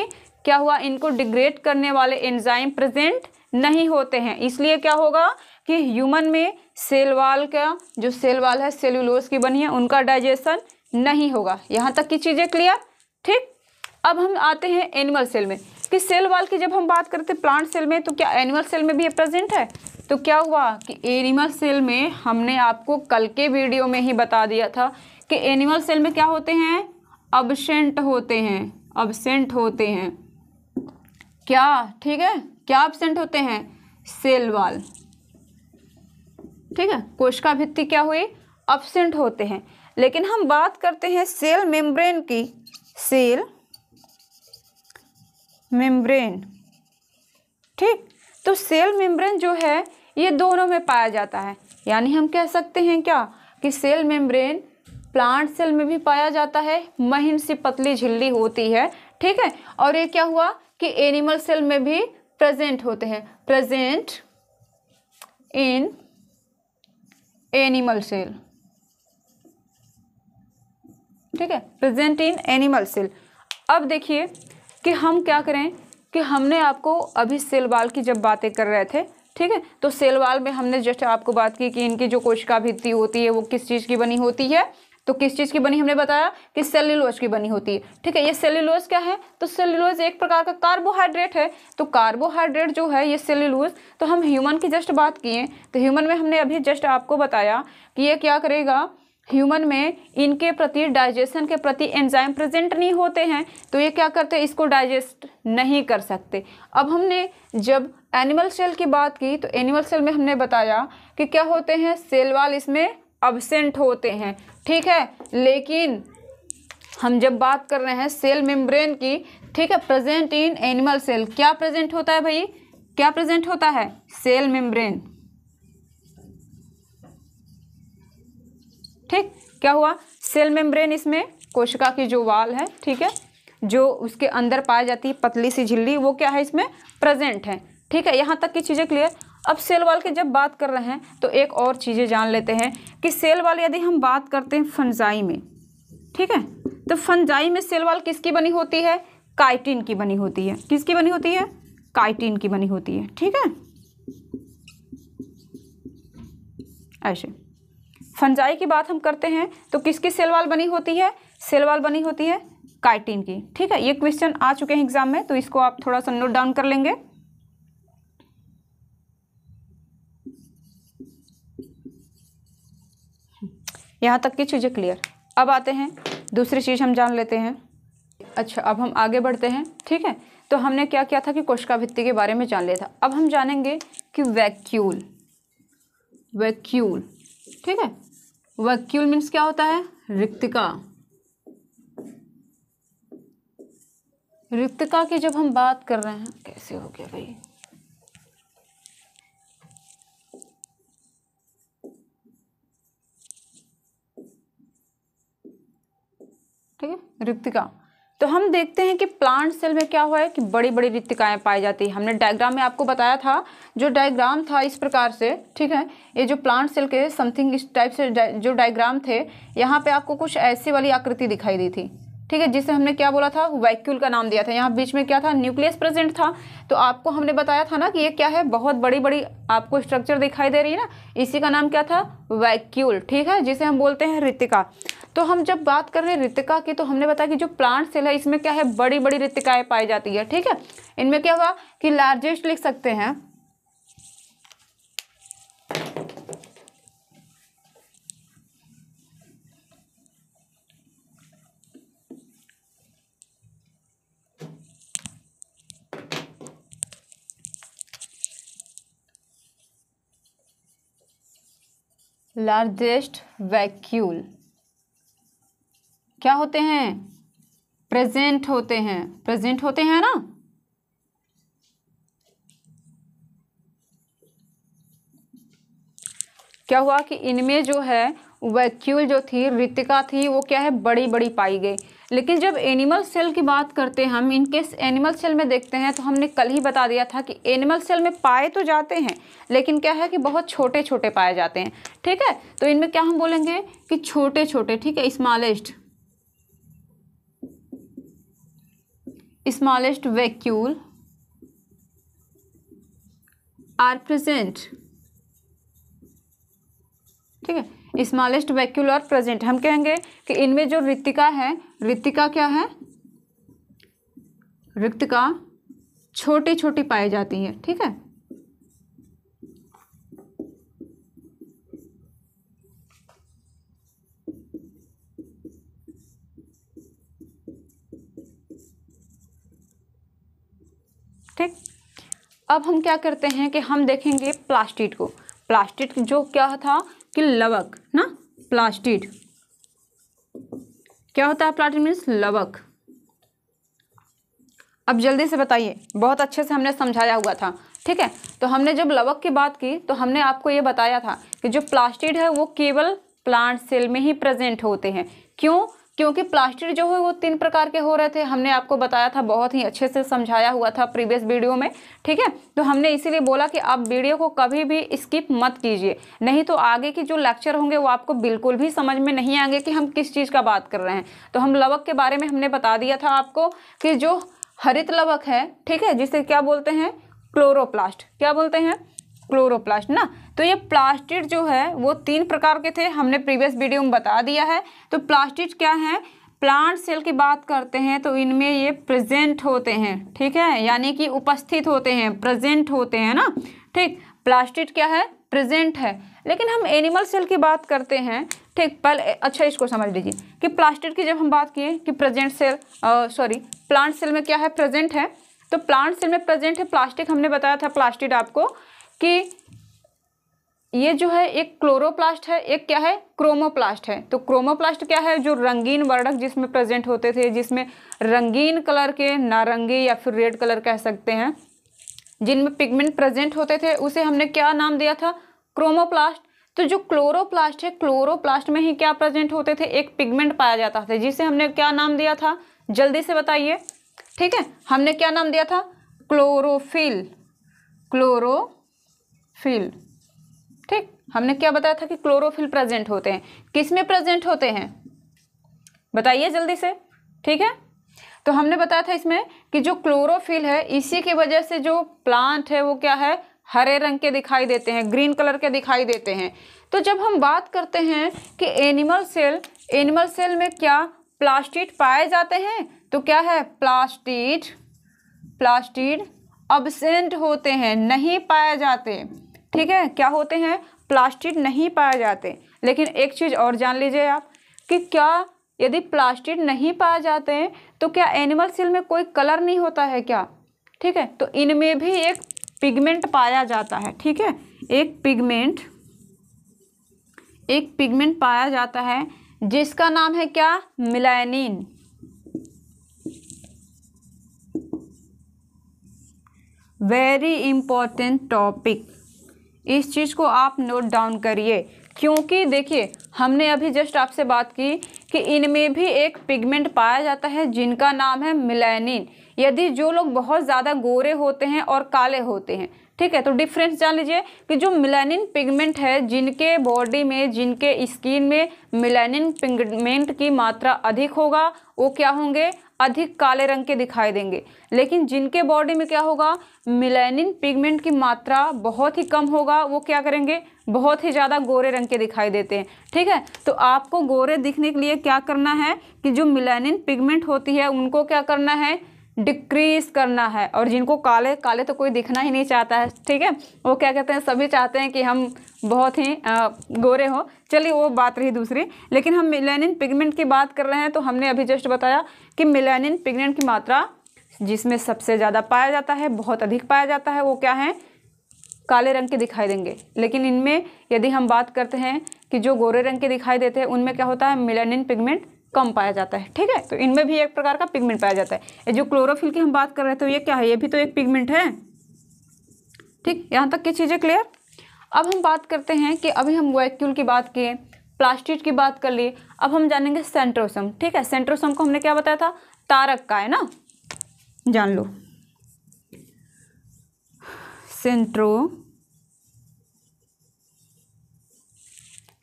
क्या हुआ, इनको डिग्रेड करने वाले एंजाइम प्रेजेंट नहीं होते हैं। इसलिए क्या होगा कि ह्यूमन में सेल वाल का जो सेल वाल है सेल्यूलोज की बनी है, उनका डाइजेशन नहीं होगा। यहाँ तक की चीज़ें क्लियर, ठीक। अब हम आते हैं एनिमल सेल में कि सेल वाल की जब हम बात करते हैं प्लांट सेल में, तो क्या एनिमल सेल में भी ये प्रेजेंट है। तो क्या हुआ कि एनिमल सेल में हमने आपको कल के वीडियो में ही बता दिया था कि एनिमल सेल में क्या होते हैं, एब्सेंट होते हैं, एब्सेंट होते हैं क्या, ठीक है, क्या एब्सेंट होते हैं, सेल वाल, ठीक है, कोशिका भित्ति क्या हुई, एब्सेंट होते हैं। लेकिन हम बात करते हैं सेल मेम्ब्रेन की, सेल मेम्ब्रेन, ठीक। तो सेल मेम्ब्रेन जो है ये दोनों में पाया जाता है। यानी हम कह सकते हैं क्या कि सेल मेम्ब्रेन प्लांट सेल में भी पाया जाता है, महीन सी पतली झिल्ली होती है, ठीक है। और ये क्या हुआ कि एनिमल सेल में भी प्रेजेंट होते हैं, प्रेजेंट इन एनिमल सेल, ठीक है, प्रेजेंट इन एनिमल सेल। अब देखिए कि हम क्या करें कि हमने आपको अभी सेल वाल की जब बातें कर रहे थे, ठीक है, तो सेल वाल में हमने जस्ट आपको बात की कि इनकी जो कोशिका भित्ति होती है वो किस चीज़ की बनी होती है, तो किस चीज़ की बनी हमने बताया कि सेल्यूलोज की बनी होती है, ठीक है। ये सेल्यूलोज क्या है, तो सेल्यूलोज एक प्रकार का कार्बोहाइड्रेट है, तो कार्बोहाइड्रेट जो है ये सेल्यूलोज। तो हम ह्यूमन की जस्ट बात किए, तो ह्यूमन में हमने अभी जस्ट आपको बताया कि ये क्या करेगा, ह्यूमन में इनके प्रति डाइजेशन के प्रति एंजाइम प्रेजेंट नहीं होते हैं, तो ये क्या करते हैं, इसको डाइजेस्ट नहीं कर सकते। अब हमने जब एनिमल सेल की बात की तो एनिमल सेल में हमने बताया कि क्या होते हैं, सेल वाल इसमें एब्सेंट होते हैं, ठीक है। लेकिन हम जब बात कर रहे हैं सेल मेम्ब्रेन की, ठीक है, प्रेजेंट इन एनिमल सेल, क्या प्रेजेंट होता है भाई, क्या प्रेजेंट होता है, सेल मेम्ब्रेन, ठीक। क्या हुआ, सेल मेम्ब्रेन इसमें कोशिका की जो वाल है, ठीक है, जो उसके अंदर पाई जाती है पतली सी झिल्ली, वो क्या है, इसमें प्रेजेंट है, ठीक है। यहाँ तक की चीज़ें क्लियर। अब सेल वाल की जब बात कर रहे हैं तो एक और चीज़ें जान लेते हैं कि सेल वाल यदि हम बात करते हैं फंजाई में, ठीक है, तो फंजाई में सेल वाल किसकी बनी होती है, काइटिन की बनी होती है, किसकी बनी होती है, काइटिन की बनी होती है, ठीक है। ऐसे फंजाई की बात हम करते हैं तो किसकी सेल वाल बनी होती है, सेल वाल बनी होती है काइटिन की, ठीक है। ये क्वेश्चन आ चुके हैं एग्जाम में, तो इसको आप थोड़ा सा नोट डाउन कर लेंगे। यहाँ तक की चीज़ें क्लियर। अब आते हैं दूसरी चीज़ हम जान लेते हैं। अच्छा, अब हम आगे बढ़ते हैं, ठीक है। तो हमने क्या किया था कि कोशिका भित्ति के बारे में जान लिया था। अब हम जानेंगे कि वैक्यूल, वैक्यूल, ठीक है, वैक्यूल मीन्स क्या होता है, रिक्तिका। रिक्तिका की जब हम बात कर रहे हैं, कैसे हो गया भाई, ठीक है, रिक्तिका। तो हम देखते हैं कि प्लांट सेल में क्या हुआ है कि बड़ी बड़ी रिक्तिकाएँ पाई जाती है। हमने डायग्राम में आपको बताया था, जो डायग्राम था इस प्रकार से, ठीक है, ये जो प्लांट सेल के समथिंग इस टाइप से जो डायग्राम थे, यहाँ पे आपको कुछ ऐसी वाली आकृति दिखाई दी थी, ठीक है, जिसे हमने क्या बोला था, वैक्यूल का नाम दिया था। यहाँ बीच में क्या था, न्यूक्लियस प्रेजेंट था। तो आपको हमने बताया था ना कि ये क्या है, बहुत बड़ी बड़ी आपको स्ट्रक्चर दिखाई दे रही है ना, इसी का नाम क्या था, वैक्यूल, ठीक है, जिसे हम बोलते हैं रिक्तिका। तो हम जब बात कर रहे हैं रिक्तिका की तो हमने बताया कि जो प्लांट सेल है इसमें क्या है, बड़ी बड़ी रिक्तिकाएँ पाई जाती है, ठीक है। इनमें क्या हुआ कि लार्जेस्ट लिख सकते हैं, लार्जेस्ट वैक्यूल क्या होते हैं, प्रेजेंट होते हैं, प्रेजेंट होते हैं ना, क्या हुआ कि इनमें जो है वैक्यूल जो थी, रिक्तिका थी, वो क्या है, बड़ी बड़ी पाई गई। लेकिन जब एनिमल सेल की बात करते हैं हम, इनकेस एनिमल सेल में देखते हैं, तो हमने कल ही बता दिया था कि एनिमल सेल में पाए तो जाते हैं लेकिन क्या है कि बहुत छोटे छोटे पाए जाते हैं, ठीक है। तो इनमें क्या हम बोलेंगे कि छोटे छोटे, ठीक है, smallest, smallest vacuole are present, ठीक है, स्मॉलेस्ट वैक्यूल आर प्रेजेंट। हम कहेंगे कि इनमें जो रिक्तिका है, रिक्तिका क्या है, रिक्तिका छोटी छोटी पाई जाती है, ठीक है। ठीक, अब हम क्या करते हैं कि हम देखेंगे प्लास्टिड को। प्लास्टिड जो क्या था कि लवक ना, प्लास्टिड क्या होता है, प्लास्टिड मीन्स लवक। अब जल्दी से बताइए, बहुत अच्छे से हमने समझाया हुआ था, ठीक है। तो हमने जब लवक की बात की तो हमने आपको ये बताया था कि जो प्लास्टिड है वो केवल प्लांट सेल में ही प्रेजेंट होते हैं। क्यों? क्योंकि प्लास्टिड जो है वो तीन प्रकार के हो रहे थे, हमने आपको बताया था, बहुत ही अच्छे से समझाया हुआ था प्रीवियस वीडियो में, ठीक है। तो हमने इसीलिए बोला कि आप वीडियो को कभी भी स्किप मत कीजिए, नहीं तो आगे की जो लेक्चर होंगे वो आपको बिल्कुल भी समझ में नहीं आएंगे कि हम किस चीज़ का बात कर रहे हैं। तो हम लवक के बारे में हमने बता दिया था आपको कि जो हरित लवक है, ठीक है, जिसे क्या बोलते हैं, क्लोरोप्लास्ट, क्या बोलते हैं, क्लोरोप्लास्ट ना। तो ये प्लास्टिड जो है वो तीन प्रकार के थे, हमने प्रीवियस वीडियो में बता दिया है। तो प्लास्टिड क्या है, प्लांट सेल की बात करते हैं तो इनमें ये प्रेजेंट होते हैं, ठीक है, यानी कि उपस्थित होते हैं, प्रेजेंट होते हैं ना, ठीक। प्लास्टिड क्या है, प्रेजेंट है। लेकिन हम एनिमल सेल की बात करते हैं, ठीक, पहले अच्छा इसको समझ लीजिए कि प्लास्टिड की जब हम बात किए कि present cell, sorry plant cell में क्या है, प्रेजेंट है। तो प्लांट सेल में प्रेजेंट है प्लास्टिक, हमने बताया था प्लास्टिड आपको कि ये जो है एक क्लोरोप्लास्ट है, एक क्या है, क्रोमोप्लास्ट है। तो क्रोमोप्लास्ट क्या है, जो रंगीन वर्णक जिसमें प्रेजेंट होते थे, जिसमें रंगीन कलर के, नारंगी या फिर रेड कलर कह सकते हैं, जिनमें पिगमेंट प्रेजेंट होते थे, उसे हमने क्या नाम दिया था, क्रोमोप्लास्ट। तो जो क्लोरोप्लास्ट है, क्लोरोप्लास्ट में ही क्या प्रेजेंट होते थे, एक पिगमेंट पाया जाता था, जिसे हमने क्या नाम दिया था, जल्दी से बताइए, ठीक है, हमने क्या नाम दिया था, क्लोरोफिल, क्लोरोफिल, ठीक। हमने क्या बताया था कि क्लोरोफिल प्रेजेंट होते हैं, किस में प्रेजेंट होते हैं बताइए जल्दी से, ठीक है। तो हमने बताया था इसमें कि जो क्लोरोफिल है, इसी की वजह से जो प्लांट है वो क्या है, हरे रंग के दिखाई देते हैं, ग्रीन कलर के दिखाई देते हैं। तो जब हम बात करते हैं कि एनिमल सेल, एनिमल सेल में क्या प्लास्टिड पाए जाते हैं, तो क्या है, प्लास्टिड, प्लास्टिड अब्सेंट होते हैं, नहीं पाए जाते, ठीक है, क्या होते हैं, प्लास्टिड नहीं पाए जाते। लेकिन एक चीज़ और जान लीजिए आप कि क्या यदि प्लास्टिड नहीं पाए जाते हैं तो क्या एनिमल सेल में कोई कलर नहीं होता है क्या, ठीक है। तो इनमें भी एक पिगमेंट पाया जाता है, ठीक है, एक पिगमेंट, एक पिगमेंट पाया जाता है जिसका नाम है क्या, मेलानिन, वेरी इंपॉर्टेंट टॉपिक, इस चीज़ को आप नोट डाउन करिए, क्योंकि देखिए हमने अभी जस्ट आपसे बात की कि इनमें भी एक पिगमेंट पाया जाता है जिनका नाम है मेलानिन। यदि जो लोग बहुत ज़्यादा गोरे होते हैं और काले होते हैं, ठीक है, तो डिफरेंस जान लीजिए कि जो मेलानिन पिगमेंट है, जिनके बॉडी में, जिनके स्किन में मेलानिन पिगमेंट की मात्रा अधिक होगा, वो क्या होंगे, अधिक काले रंग के दिखाई देंगे। लेकिन जिनके बॉडी में क्या होगा, मेलानिन पिगमेंट की मात्रा बहुत ही कम होगा, वो क्या करेंगे, बहुत ही ज़्यादा गोरे रंग के दिखाई देते हैं, ठीक है। तो आपको गोरे दिखने के लिए क्या करना है कि जो मेलानिन पिगमेंट होती है उनको क्या करना है, डिक्रीज करना है। और जिनको काले, काले तो कोई दिखना ही नहीं चाहता है, ठीक है, वो क्या कहते हैं, सभी चाहते हैं कि हम बहुत ही आ, गोरे हो, चलिए वो बात रही दूसरी। लेकिन हम मेलानिन पिगमेंट की बात कर रहे हैं, तो हमने अभी जस्ट बताया कि मेलानिन पिगमेंट की मात्रा जिसमें सबसे ज़्यादा पाया जाता है, बहुत अधिक पाया जाता है, वो क्या है, काले रंग के दिखाई देंगे। लेकिन इनमें यदि हम बात करते हैं कि जो गोरे रंग के दिखाई देते हैं उनमें क्या होता है, मेलानिन पिगमेंट कम पाया जाता है, ठीक है। तो इनमें भी एक प्रकार का पिगमेंट पाया जाता है। जो क्लोरोफिल की हम बात कर रहे हैं तो ये क्या है, ये भी तो एक पिगमेंट है, ठीक। यहाँ तक की चीज़ें क्लियर। अब हम बात करते हैं कि अभी हम वैक्यूल की बात किए, प्लास्टिड की बात कर लिए, अब हम जानेंगे सेंट्रोसम, ठीक है। सेंट्रोसम को हमने क्या बताया था, तारक्काय ना, जान लो सेंट्रो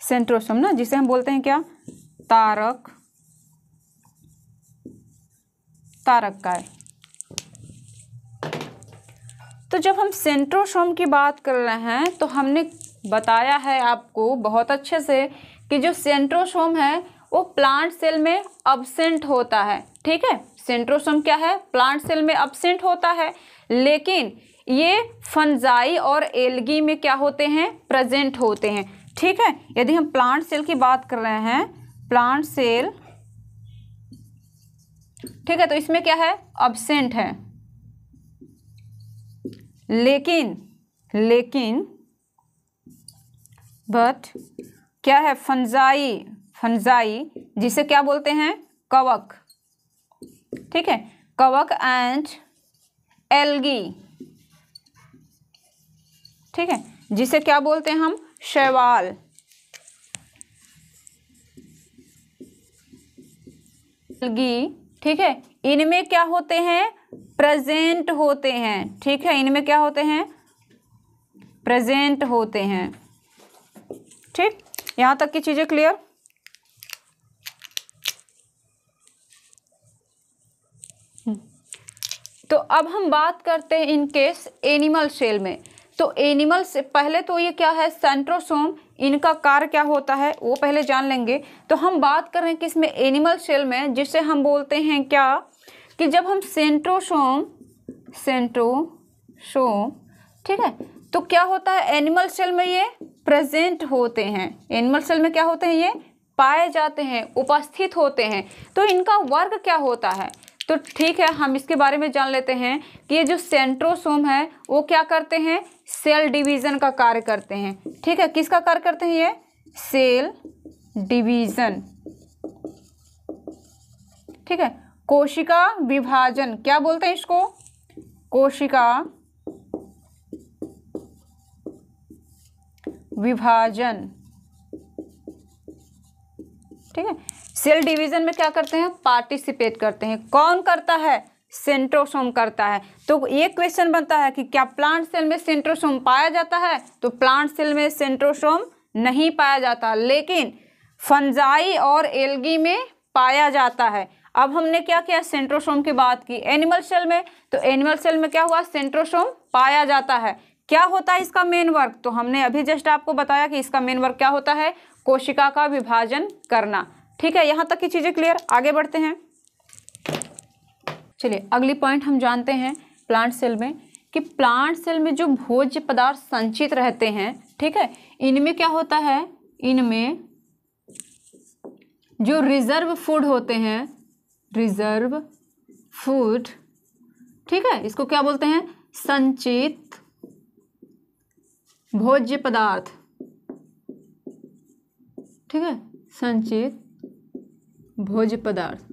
सेंट्रोसम ना, जिसे हम बोलते हैं क्या, तारक तारक्काय। तो जब हम सेंट्रोसोम की बात कर रहे हैं तो हमने बताया है आपको बहुत अच्छे से कि जो सेंट्रोसोम है वो प्लांट सेल में अब्सेंट होता है, ठीक है। सेंट्रोसोम क्या है, प्लांट सेल में अब्सेंट होता है, लेकिन ये फंजाई और एल्गी में क्या होते हैं, प्रेजेंट होते हैं, ठीक है। यदि हम प्लांट सेल की बात कर रहे हैं, प्लांट सेल, ठीक है, तो इसमें क्या है, अब्सेंट है, लेकिन लेकिन बट क्या है, फंजाई, फंजाई जिसे क्या बोलते हैं, कवक, ठीक है, कवक एंड एल्गी, ठीक है, जिसे क्या बोलते हैं हम, शैवाल, algae, ठीक है, इनमें क्या होते हैं, प्रेजेंट होते हैं, ठीक है, इनमें क्या होते हैं, प्रेजेंट होते हैं। ठीक, यहाँ तक की चीज़ें क्लियर। तो अब हम बात करते हैं इनकेस एनिमल सेल में। तो एनिमल से पहले तो ये क्या है, सेंट्रोसोम, इनका कार्य क्या होता है वो पहले जान लेंगे। तो हम बात कर रहे हैं कि इसमें एनिमल सेल में, जिसे हम बोलते हैं क्या, कि जब हम सेंट्रोसोम सेंट्रोसोम ठीक है, तो क्या होता है, एनिमल सेल में ये प्रेजेंट होते हैं, एनिमल सेल में क्या होते हैं, ये पाए जाते हैं, उपस्थित होते हैं। तो इनका वर्ग क्या होता है, तो ठीक है हम इसके बारे में जान लेते हैं कि ये जो सेंट्रोसोम है वो क्या करते हैं, सेल डिवीज़न का कार्य करते हैं। ठीक है, किसका कार्य करते हैं, ये सेल डिवीज़न, ठीक है, कोशिका विभाजन, क्या बोलते हैं इसको, कोशिका विभाजन, ठीक है। सेल डिवीज़न में क्या करते हैं, पार्टिसिपेट करते हैं। कौन करता है, सेंट्रोसोम करता है। तो ये क्वेश्चन बनता है कि क्या प्लांट सेल में सेंट्रोसोम पाया जाता है, तो प्लांट सेल में सेंट्रोसोम नहीं पाया जाता, लेकिन फंजाई और एल्गी में पाया जाता है। अब हमने क्या किया, सेंट्रोसोम की बात की एनिमल सेल में, तो एनिमल सेल में क्या हुआ, सेंट्रोसोम पाया जाता है। क्या होता है इसका मेन वर्क, तो हमने अभी जस्ट आपको बताया कि इसका मेन वर्क क्या होता है, कोशिका का विभाजन करना। ठीक है, यहाँ तक की चीज़ें क्लियर, आगे बढ़ते हैं। चलिए अगली पॉइंट हम जानते हैं प्लांट सेल में, कि प्लांट सेल में जो भोज्य पदार्थ संचित रहते हैं, ठीक है, इनमें क्या होता है, इनमें जो रिजर्व फूड होते हैं, रिजर्व फूड, ठीक है, इसको क्या बोलते हैं, संचित भोज्य पदार्थ, ठीक है, संचित भोज्य पदार्थ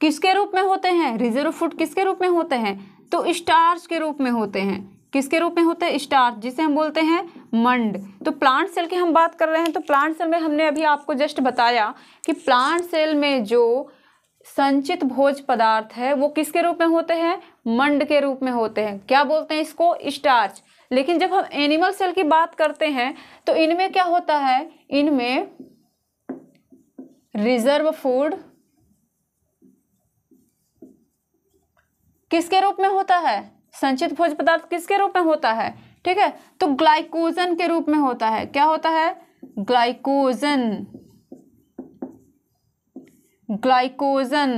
किसके रूप में होते हैं, रिजर्व फूड किसके रूप में होते हैं, तो स्टार्च के रूप में होते हैं। किसके रूप में होते हैं, स्टार्च, जिसे हम बोलते हैं मंड। तो प्लांट सेल की हम बात कर रहे हैं, तो प्लांट सेल में हमने अभी आपको जस्ट बताया कि प्लांट सेल में जो संचित भोज्य पदार्थ है वो किसके रूप में होते हैं, मंड के रूप में होते हैं, क्या बोलते हैं इसको, स्टार्च। लेकिन जब हम एनिमल सेल की बात करते हैं तो इनमें क्या होता है, इनमें रिजर्व फूड किसके रूप में होता है, संचित भोज्य पदार्थ किसके रूप में होता है, ठीक है, तो ग्लाइकोजन के रूप में होता है। क्या होता है, ग्लाइकोजन, ग्लाइकोजन,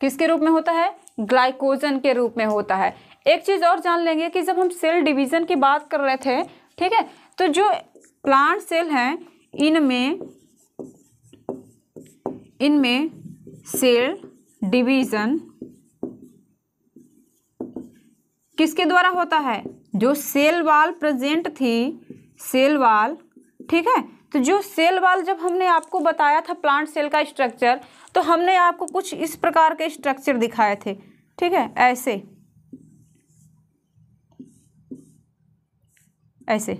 किसके रूप में होता है, ग्लाइकोजन के रूप में होता है। एक चीज और जान लेंगे कि जब हम सेल डिवीजन की बात कर रहे थे, ठीक है, तो जो प्लांट सेल हैं इनमें इनमें सेल डिवीज़न किसके द्वारा होता है, जो सेल वॉल प्रेजेंट थी, सेल वॉल, ठीक है, तो जो सेल वॉल, जब हमने आपको बताया था प्लांट सेल का स्ट्रक्चर, तो हमने आपको कुछ इस प्रकार के स्ट्रक्चर दिखाए थे, ठीक है, ऐसे ऐसे,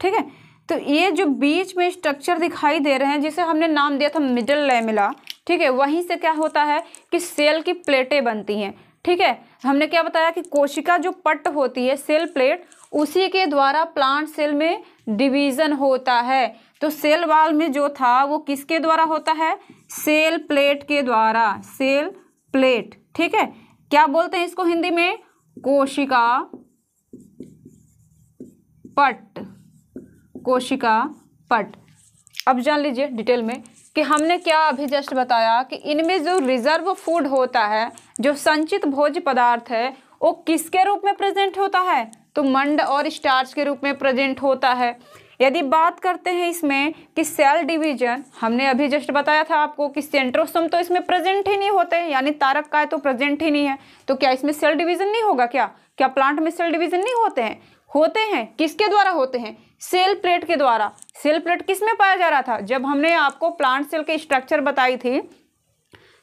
ठीक है। तो ये जो बीच में स्ट्रक्चर दिखाई दे रहे हैं, जिसे हमने नाम दिया था मिडल लैमेला, ठीक है, वहीं से क्या होता है कि सेल की प्लेटें बनती हैं, ठीक है। हमने क्या बताया कि कोशिका जो पट्ट होती है, सेल प्लेट, उसी के द्वारा प्लांट सेल में डिवीज़न होता है। तो सेल वॉल में जो था वो किसके द्वारा होता है, सेल प्लेट के द्वारा, सेल प्लेट, ठीक है। क्या बोलते हैं इसको हिंदी में, कोशिका पट, कोशिका पट। अब जान लीजिए डिटेल में कि हमने क्या अभी जस्ट बताया कि इनमें जो रिजर्व फूड होता है, जो संचित भोज्य पदार्थ है, वो किसके रूप में प्रेजेंट होता है, तो मंड और स्टार्च के रूप में प्रेजेंट होता है। यदि बात करते हैं इसमें कि सेल डिवीजन, हमने अभी जस्ट बताया था आपको कि सेंट्रोसोम तो इसमें प्रेजेंट ही नहीं होते, यानी तारककाय तो प्रेजेंट ही नहीं है, तो क्या इसमें सेल डिवीज़न नहीं होगा, क्या क्या प्लांट में सेल डिवीज़न नहीं होते हैं, होते हैं, किसके द्वारा होते हैं, सेल प्लेट के द्वारा। सेल प्लेट किस में पाया जा रहा था, जब हमने आपको प्लांट सेल के स्ट्रक्चर बताई थी,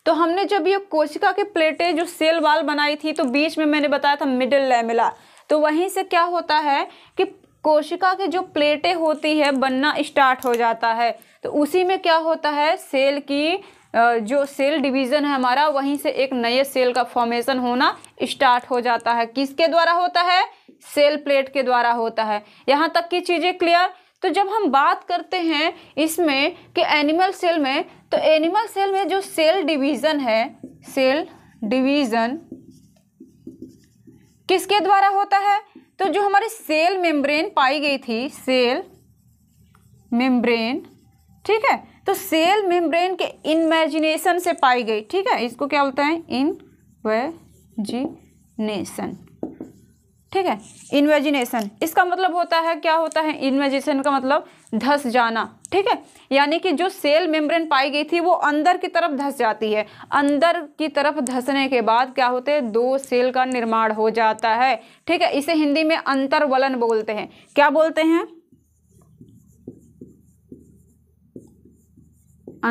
तो हमने जब ये कोशिका की प्लेटें जो सेल वॉल बनाई थी, तो बीच में मैंने बताया था मिडल लैमेला, तो वहीं से क्या होता है कि कोशिका की जो प्लेटें होती है बनना स्टार्ट हो जाता है। तो उसी में क्या होता है, सेल की जो सेल डिवीज़न है हमारा, वहीं से एक नए सेल का फॉर्मेशन होना स्टार्ट हो जाता है। किसके द्वारा होता है? सेल प्लेट के द्वारा होता है। यहाँ तक की चीज़ें क्लियर। तो जब हम बात करते हैं इसमें कि एनिमल सेल में, तो एनिमल सेल में जो सेल डिवीज़न है, सेल डिवीज़न किसके द्वारा होता है? तो जो हमारी सेल मेम्ब्रेन पाई गई थी, सेल मेम्ब्रेन, ठीक है, तो सेल मेम्ब्रेन के इमेजिनेशन से पाई गई, ठीक है, इसको क्या बोलते हैं, इमेजिनेशन, ठीक है, इमेजिनेशन। इसका मतलब होता है, क्या होता है इमेजिनेशन का मतलब? धस जाना, ठीक है, यानी कि जो सेल मेम्ब्रेन पाई गई थी वो अंदर की तरफ धस जाती है। अंदर की तरफ धसने के बाद क्या होते हैं, दो सेल का निर्माण हो जाता है, ठीक है। इसे हिंदी में अंतर्वलन बोलते हैं। क्या बोलते हैं?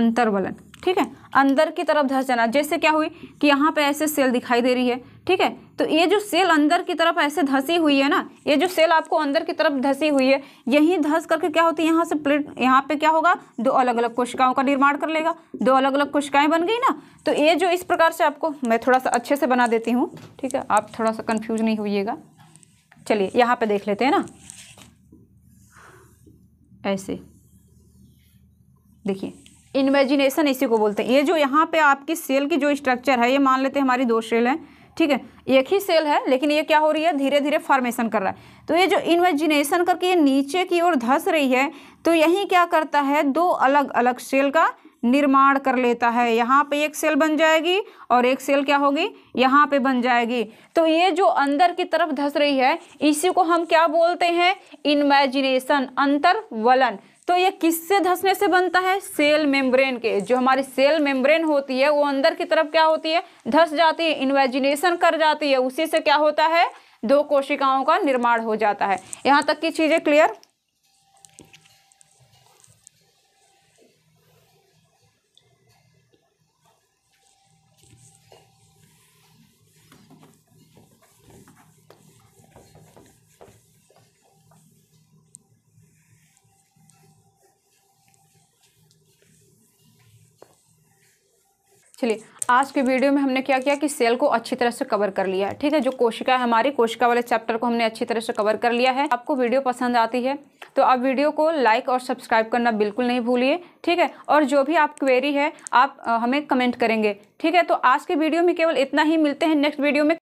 अंतर्वलन, ठीक है, अंदर की तरफ धस जाना। जैसे क्या हुई कि यहाँ पे ऐसे सेल दिखाई दे रही है, ठीक है, तो ये जो सेल अंदर की तरफ ऐसे धसी हुई है ना, ये जो सेल आपको अंदर की तरफ धसी हुई है, यही धस करके क्या होती है, यहाँ से प्लेट, यहाँ पे क्या होगा, दो अलग अलग कोशिकाओं का निर्माण कर लेगा। दो अलग अलग कोशिकाएं बन गई ना, तो ये जो इस प्रकार से, आपको मैं थोड़ा सा अच्छे से बना देती हूँ, ठीक है, आप थोड़ा सा कन्फ्यूज नहीं होइएगा। चलिए यहाँ पर देख लेते हैं ना, ऐसे देखिए, इमेजिनेशन इसी को बोलते हैं। ये जो यहाँ पे आपकी सेल की जो स्ट्रक्चर है, ये मान लेते हैं हमारी दो सेल है, ठीक है, एक ही सेल है, लेकिन ये क्या हो रही है, धीरे धीरे फॉर्मेशन कर रहा है। तो ये जो इमेजिनेशन करके ये नीचे की ओर धस रही है, तो यही क्या करता है, दो अलग अलग सेल का निर्माण कर लेता है। यहाँ पे एक सेल बन जाएगी और एक सेल क्या होगी, यहाँ पे बन जाएगी। तो ये जो अंदर की तरफ धस रही है, इसी को हम क्या बोलते हैं, इमेजिनेशन, अंतर्वलन। तो ये किससे धसने से बनता है, सेल मेम्ब्रेन के। जो हमारी सेल मेम्ब्रेन होती है वो अंदर की तरफ क्या होती है, धस जाती है, इमेजिनेशन कर जाती है। उसी से क्या होता है, दो कोशिकाओं का निर्माण हो जाता है। यहाँ तक की चीज़ें क्लियर। चलिए, आज के वीडियो में हमने क्या किया कि सेल को अच्छी तरह से कवर कर लिया है, ठीक है। जो कोशिका है हमारी, कोशिका वाले चैप्टर को हमने अच्छी तरह से कवर कर लिया है। आपको वीडियो पसंद आती है तो आप वीडियो को लाइक और सब्सक्राइब करना बिल्कुल नहीं भूलिए, ठीक है। और जो भी आप क्वेरी है आप हमें कमेंट करेंगे, ठीक है। तो आज के वीडियो में केवल इतना ही, मिलते हैं नेक्स्ट वीडियो में।